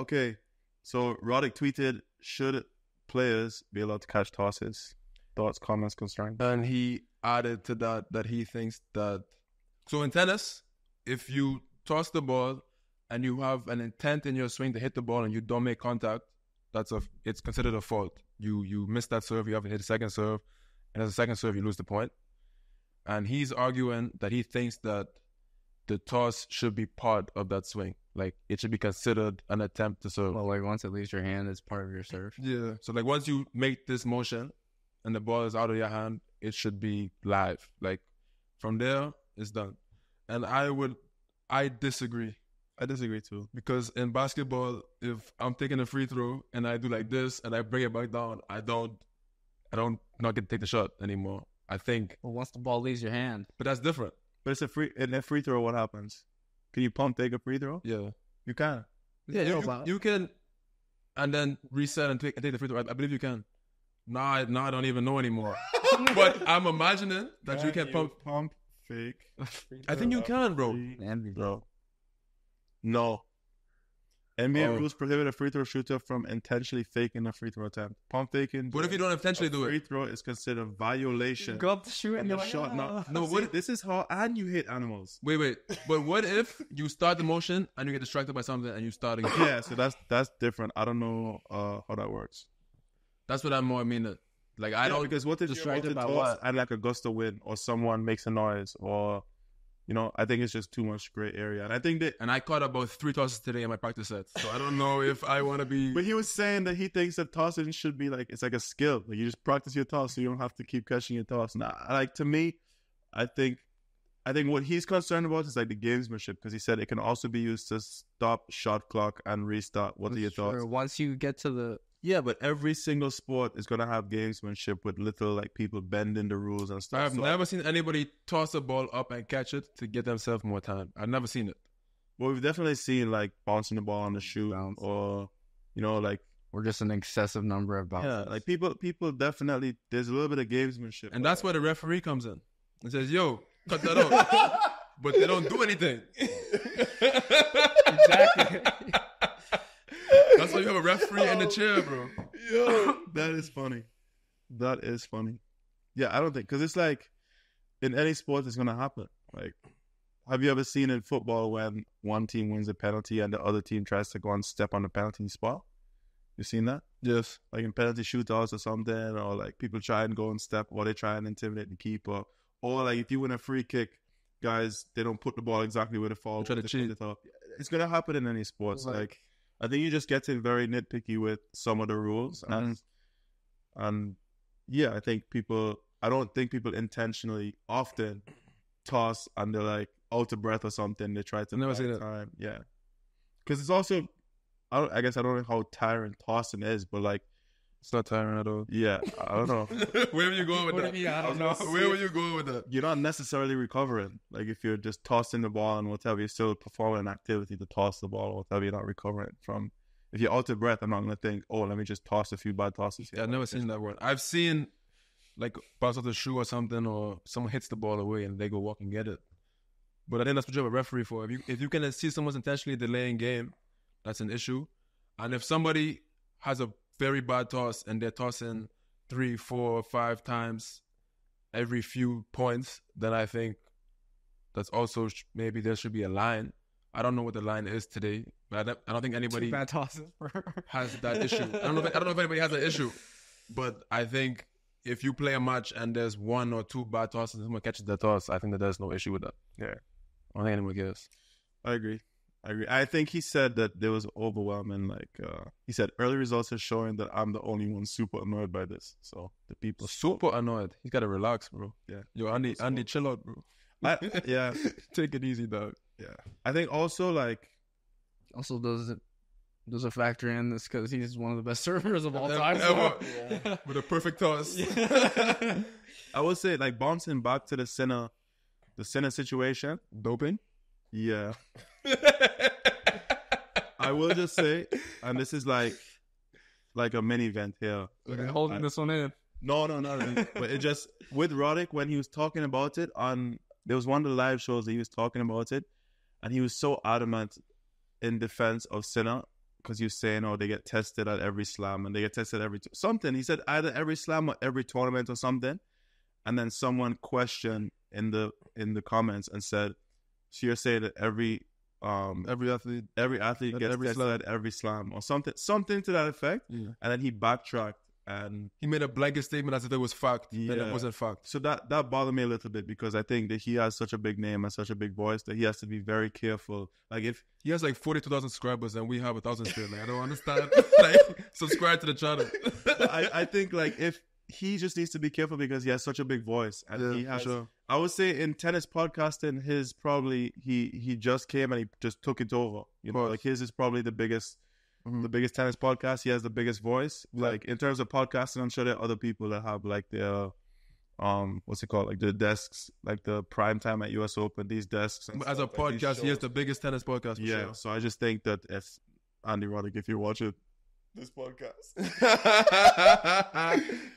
Okay. So Roddick tweeted, should players be allowed to catch tosses? Thoughts, comments, concerns? And he added to that he thinks that... So in tennis, if you toss the ball and you have an intent in your swing to hit the ball and you don't make contact, it's considered a fault. You miss that serve, you haven't hit a second serve, and as a second serve, you lose the point. And he's arguing that he thinks that the toss should be part of that swing. Like, it should be considered an attempt to serve. Well, like, once it leaves your hand, it's part of your serve. Yeah. So, like, once you make this motion and the ball is out of your hand, it should be live. Like, from there, it's done. And I disagree. I disagree too. Because in basketball, if I'm taking a free throw and I do like this and I bring it back down, I don't not get to take the shot anymore. I think. Well, once the ball leaves your hand. But that's different. But it's in a free throw, what happens? Can you pump take a free throw? Yeah. You can. Yeah, you can, and then reset and take the free throw. I believe you can. Nah, I don't even know anymore. But I'm imagining that you can pump fake. I think you can, bro. Bro. No. NBA rules prohibit a free throw shooter from intentionally faking a free throw attempt. Pump faking. What if you don't intentionally do it? Free throw is considered violation. You go up to shoot and you're like, shot. No, no. See, this is how, and you hit animals. Wait. But what if you start the motion and you get distracted by something and you start again? Yeah, so that's different. I don't know how that works. That's what I more mean. Like I don't because what if distracted by what? And like a gust of wind or someone makes a noise or. You know, I think it's just too much gray area. And I think that... And I caught about 3 tosses today in my practice sets. So I don't know if I want to be... But he was saying that he thinks that tossing should be like... It's like a skill. Like, you just practice your toss so you don't have to keep catching your toss. Nah, like, to me, I think what he's concerned about is like the gamesmanship. Because he said it can also be used to stop shot clock and restart. What are your thoughts? Once you get to the... Yeah, but every single sport is going to have gamesmanship with little, like, people bending the rules and stuff. I've never seen anybody toss a ball up and catch it to get themselves more time. I've never seen it. Well, we've definitely seen, like, bouncing the ball on the shoe or, you know, like... Or just an excessive number of bounces. Yeah, like, people definitely... There's a little bit of gamesmanship. And that's where the referee comes in. And says, yo, cut that out. But they don't do anything. Exactly. That's why you have a referee in the chair, bro. Yo, that is funny. Yeah, I don't think because it's like in any sport it's gonna happen. Like, have you ever seen in football when one team wins a penalty and the other team tries to go and step on the penalty spot? You seen that? Yes. Like in penalty shootouts or something, or like people try and go and step, or they try and intimidate the keeper, or like if you win a free kick, guys they don't put the ball exactly where the fall. Try to cheat it up. It's gonna happen in any sports. Like I think you just get very nitpicky with some of the rules. And yeah, I don't think people intentionally often toss and they're like out of breath or something. They try to never say that. Time. Yeah. Because it's also, I don't know how tiring tossing is, but like. It's not tiring at all. Yeah. I don't know. Where were you going with that? Where were you going with that? You're not necessarily recovering. Like if you're just tossing the ball and whatever, you're still performing an activity to toss the ball or whatever, you're not recovering from. If you're out of breath, I'm not going to think, oh, let me just toss a few bad tosses. Yeah, I've never seen that one. I've seen like bounce off the shoe or something or someone hits the ball away and they go walk and get it. But I think that's what you have a referee for. If you can see someone's intentionally delaying game, that's an issue. And if somebody has a very bad toss and they're tossing 3, 4, 5 times every few points, then I think that's also maybe there should be a line. I don't know what the line is today, but I don't think anybody has that issue. I don't know if anybody has that issue, but I think if you play a match and there's 1 or 2 bad tosses and someone catches the toss, I think that there's no issue with that. Yeah. I don't think anyone cares. I agree. I think he said that there was overwhelming, he said early results are showing that I'm the only one super annoyed by this. So the people super annoyed. He's got to relax, bro. Yeah. Yo, Andy, chill out, bro. Yeah. Take it easy, dog. Yeah. I think also, also doesn't factor in this because he's one of the best servers of all time. So. Yeah. With a perfect toss. Yeah. I would say, bouncing back to the Sinner situation. Doping? Yeah. I will just say, and this is like a mini event here. Okay, holding this one in. No. But it just, with Roddick, when he was talking about it on... There was one of the live shows that he was talking about it, and he was so adamant in defense of Sinner because he was saying, oh, they get tested at every slam and they get tested every... something. He said either every slam or every tournament or something. And then someone questioned in the comments and said, so you're saying that every athlete gets tested at every slam or something to that effect? Yeah. And then he backtracked. And he made a blanket statement as if it was fact, yeah. And it wasn't fact. So that bothered me a little bit because I think that he has such a big name and such a big voice that he has to be very careful. If he has 42,000 subscribers and we have 1,000 still, I don't understand. Subscribe to the channel. I think if he just needs to be careful because he has such a big voice, and yeah, he has. For sure. I would say in tennis podcasting, his probably he just came and he just took it over. You know, his is probably the biggest. Mm-hmm. The biggest tennis podcast. He has the biggest voice. Yeah. In terms of podcasting, I'm sure there are other people that have their, the desks, the prime time at U.S. Open, these desks. But as a podcast, he has the biggest tennis podcast. For yeah. Sure. So I just think that if Andy Roddick, if you're watching this podcast,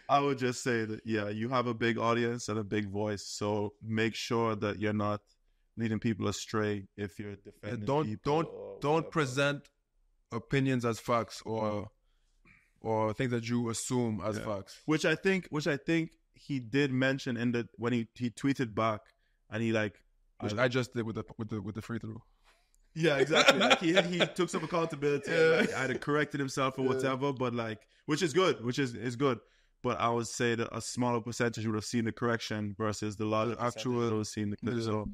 I would just say that you have a big audience and a big voice. So make sure that you're not leading people astray if you're defending. Yeah, don't present opinions as facts or things that you assume as facts, which I think he did mention in that when he tweeted back, and he which I just did with the free throw. Yeah, exactly. He took some accountability. Yeah. Either corrected himself or whatever, but which is good, which is good. But I would say that a smaller percentage would have seen the correction versus the larger actual would have seen the correction.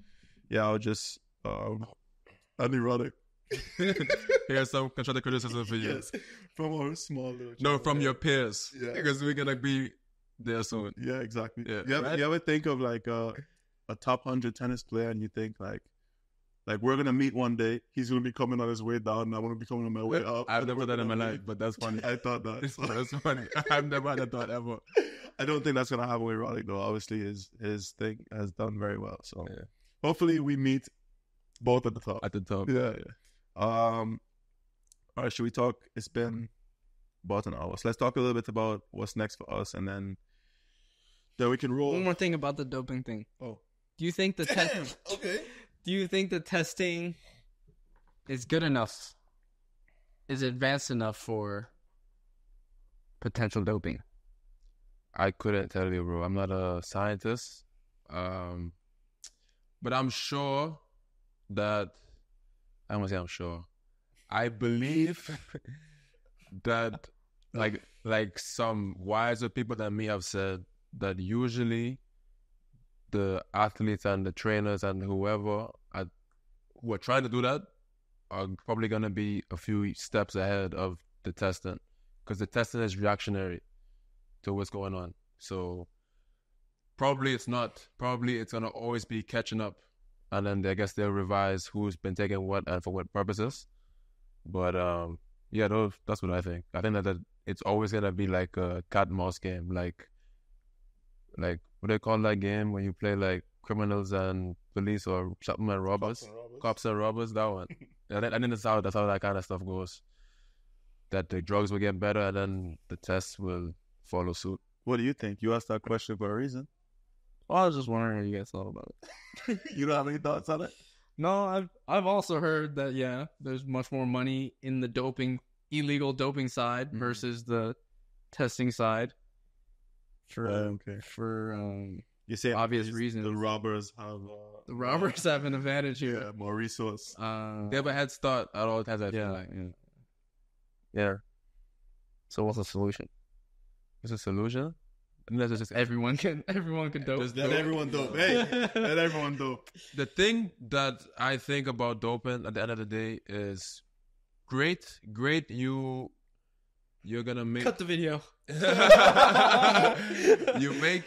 So I would just Andy Roddick. Here's some constructive criticism for you. Yes. From our small little channel. No, from your peers. Yeah. Because we're gonna be there soon. Yeah, exactly. Yeah. You ever think of a top 100 tennis player and you think we're gonna meet one day, he's gonna be coming on his way down and I'm gonna be coming on my way up. I've never done that in my life, but that's funny. I thought that. That's funny. I've never had that thought ever. I don't think that's gonna happen with Roddick though. Obviously his thing has done very well. So hopefully we meet both at the top. At the top. Yeah. All right, should we talk? It's been about an hour, so let's talk a little bit about what's next for us, and then we can roll. One more thing about the doping thing. Oh, do you think the okay? Do you think the testing is good enough? Is it advanced enough for potential doping? I couldn't tell you, bro. I'm not a scientist, but I'm sure that. I'm gonna say I'm sure. I believe that some wiser people than me have said that usually the athletes and the trainers and whoever who are trying to do that are probably gonna be a few steps ahead of the testing because the testing is reactionary to what's going on. So probably it's not. Probably it's gonna always be catching up. And then I guess they'll revise who's been taking what and for what purposes. But that's what I think. I think that it's always gonna be like a cat and mouse game, like what do they call that game when you play criminals and police or something and robbers? Cops and robbers, that one. I think that's how that kind of stuff goes. That the drugs will get better and then the tests will follow suit. What do you think? You asked that question for a reason. Well, I was just wondering how you guys thought about it. You don't have any thoughts on it? No, I've also heard that, yeah, there's much more money in the illegal doping side versus the testing side. Sure. Okay. For you say obvious reasons, the robbers have an advantage here. Yeah, more resource. Yeah, but heads thought at all has that. Yeah. So what's the solution? What's the solution? Unless it's just everyone can dope. Just let everyone dope. Hey, let everyone dope. The thing that I think about doping at the end of the day is, great, you're gonna make. Cut the video. you make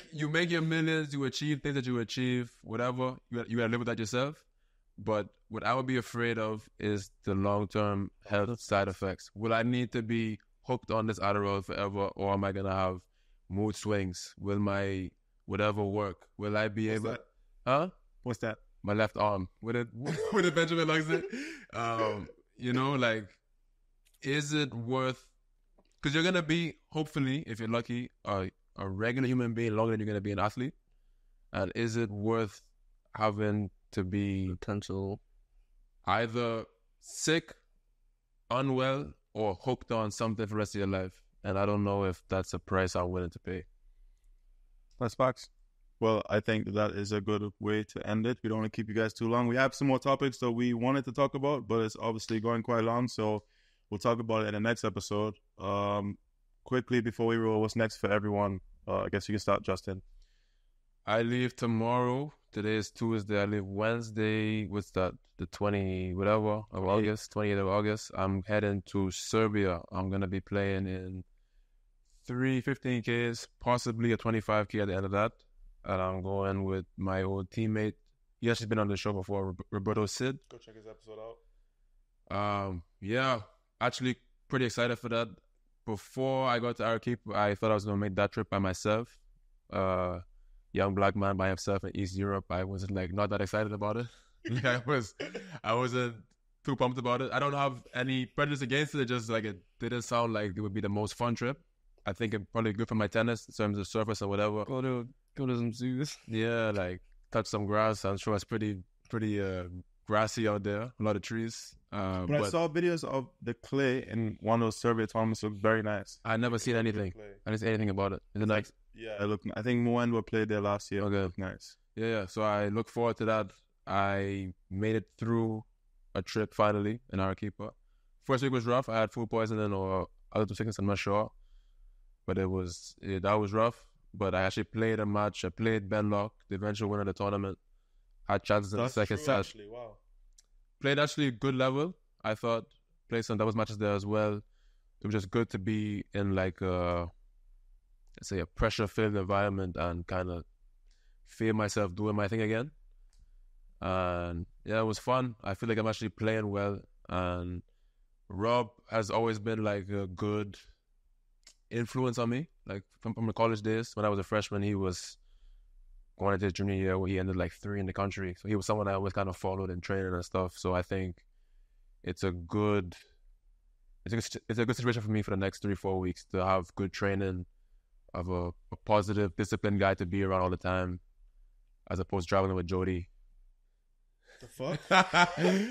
your millions. You achieve things that you achieve. Whatever you gotta live with that yourself. But what I would be afraid of is the long-term health side effects. Will I need to be hooked on this Adderall forever, or am I gonna have mood swings? Will my whatever work? Will I be able? That? Huh? What's that? My left arm. With it Benjamin likes it. You know, like, is it worth? Because you're gonna be, hopefully, if you're lucky, a regular human being longer than you're gonna be an athlete. And is it worth having to be potential either sick, unwell, or hooked on something for the rest of your life? And I don't know if that's a price I'm willing to pay. That's facts. Well, I think that is a good way to end it. We don't want to keep you guys too long. We have some more topics that we wanted to talk about, but it's obviously going quite long, so we'll talk about it in the next episode. Quickly, before we roll, what's next for everyone? I guess you can start, Justin. I leave tomorrow. Today is Tuesday. I leave Wednesday. What's that? The 28th of August. I'm heading to Serbia. I'm going to be playing in 3 15Ks, possibly a 25K at the end of that. And I'm going with my old teammate. Yeah, she's been on the show before, Roberto Sid. Go check his episode out. Yeah, actually pretty excited for that. Before I got to Arequipa, I thought I was going to make that trip by myself. Young black man by himself in East Europe. I wasn't not that excited about it. I wasn't too pumped about it. I don't have any prejudice against it. It's just it didn't sound like it would be the most fun trip. I think it probably good for my tennis in terms of surface or whatever. Go to some zoos. Yeah, touch some grass. I'm sure it's pretty grassy out there. A lot of trees. But I saw videos of the clay in one of those Serbia tournaments. Looked very nice. I never seen anything. I didn't see anything about it. Is it nice? Yeah, it looked. I think Moendo played there last year. Okay, nice. Yeah. So I look forward to that. I made it through a trip finally in Arequipa. First week was rough. I had food poisoning or other sickness. I'm not sure, but that was rough. But I actually played a match. I played Ben Lock, the eventual winner of the tournament. Had chances in the second set. Actually, wow. Played actually a good level, I thought. Played some doubles matches there as well. It was just good to be in a pressure-filled environment and kind of feel myself doing my thing again. And yeah, it was fun. I feel like I'm actually playing well. And Rob has always been a good influence on me. From the college days, when I was a freshman, he was going into his junior year where he ended 3rd in the country. So he was someone I always kind of followed in training and stuff. So I think it's a good situation for me for the next 3-4 weeks to have good training, of a positive, disciplined guy to be around all the time, as opposed to traveling with Jody. The fuck?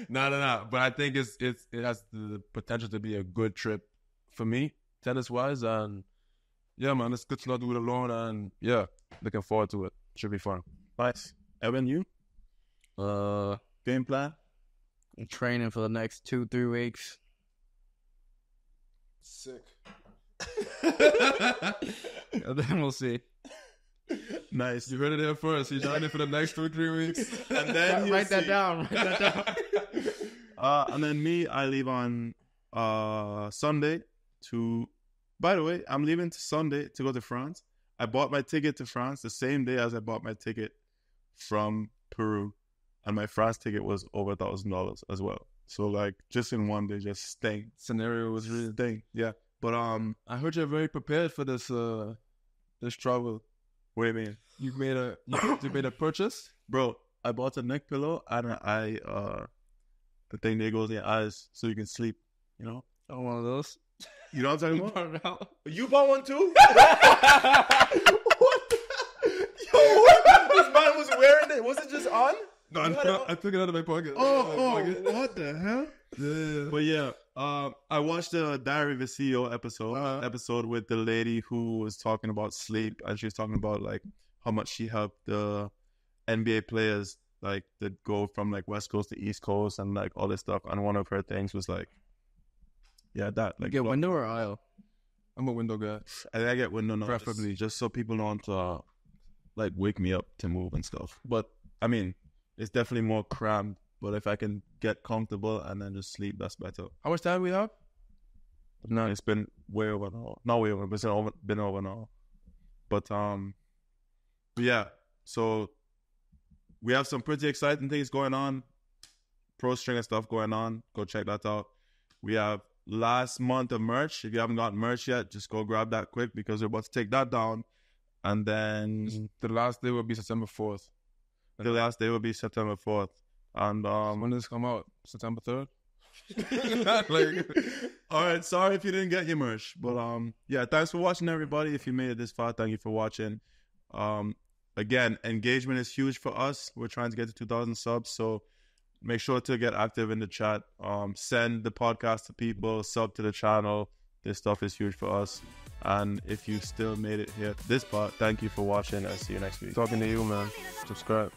No. But I think it has the potential to be a good trip for me, tennis-wise. And yeah, man, it's good to not do it alone. And yeah, looking forward to it. Should be fun. Nice. Evan, you? Game plan? I'm training for the next 2-3 weeks. Sick. Then we'll see. Nice. You heard it here first. He's joining for the next 2-3 weeks. And then Write that down. And then me, I leave on Sunday to... By the way, I'm leaving Sunday to go to France. I bought my ticket to France the same day as I bought my ticket from Peru. And my France ticket was over $1,000 as well. So just in one day, just stink. Scenario was really stink. Yeah. But I heard you're very prepared for this travel. What do you mean? You made a purchase, bro. I bought a neck pillow and an eye, the thing that goes in your eyes so you can sleep. You know, oh, one of those. You know what I'm talking about? You bought one too? What? Yo, this man was wearing it. Was it just on? No, I took it out of my pocket. Oh, what the hell? Yeah. But yeah, I watched the Diary of a CEO episode with the lady who was talking about sleep, and she was talking about like how much she helped the NBA players like that go from like West Coast to East Coast and like all this stuff. And one of her things was like, yeah, that like, you get window or aisle? I'm a window guy. I get window, no, preferably, just so people don't like wake me up to move and stuff. But I mean, it's definitely more cramped. But if I can get comfortable and then just sleep, that's better. How much time we have? No, it's been way over an hour. Not way over, but it's been over an hour. But yeah, so we have some pretty exciting things going on. Pro string and stuff going on. Go check that out. We have last month of merch. If you haven't got merch yet, just go grab that quick because we're about to take that down. And then the last day will be September 4th. The last day will be September 4th. And when does this come out? September 3rd? All right, sorry if you didn't get your merch. But yeah, thanks for watching, everybody. If you made it this far, thank you for watching. Again, engagement is huge for us. We're trying to get to 2,000 subs. So make sure to get active in the chat. Send the podcast to people. Sub to the channel. This stuff is huge for us. And if you still made it here this part, thank you for watching. I'll see you next week. Talking to you, man. Subscribe.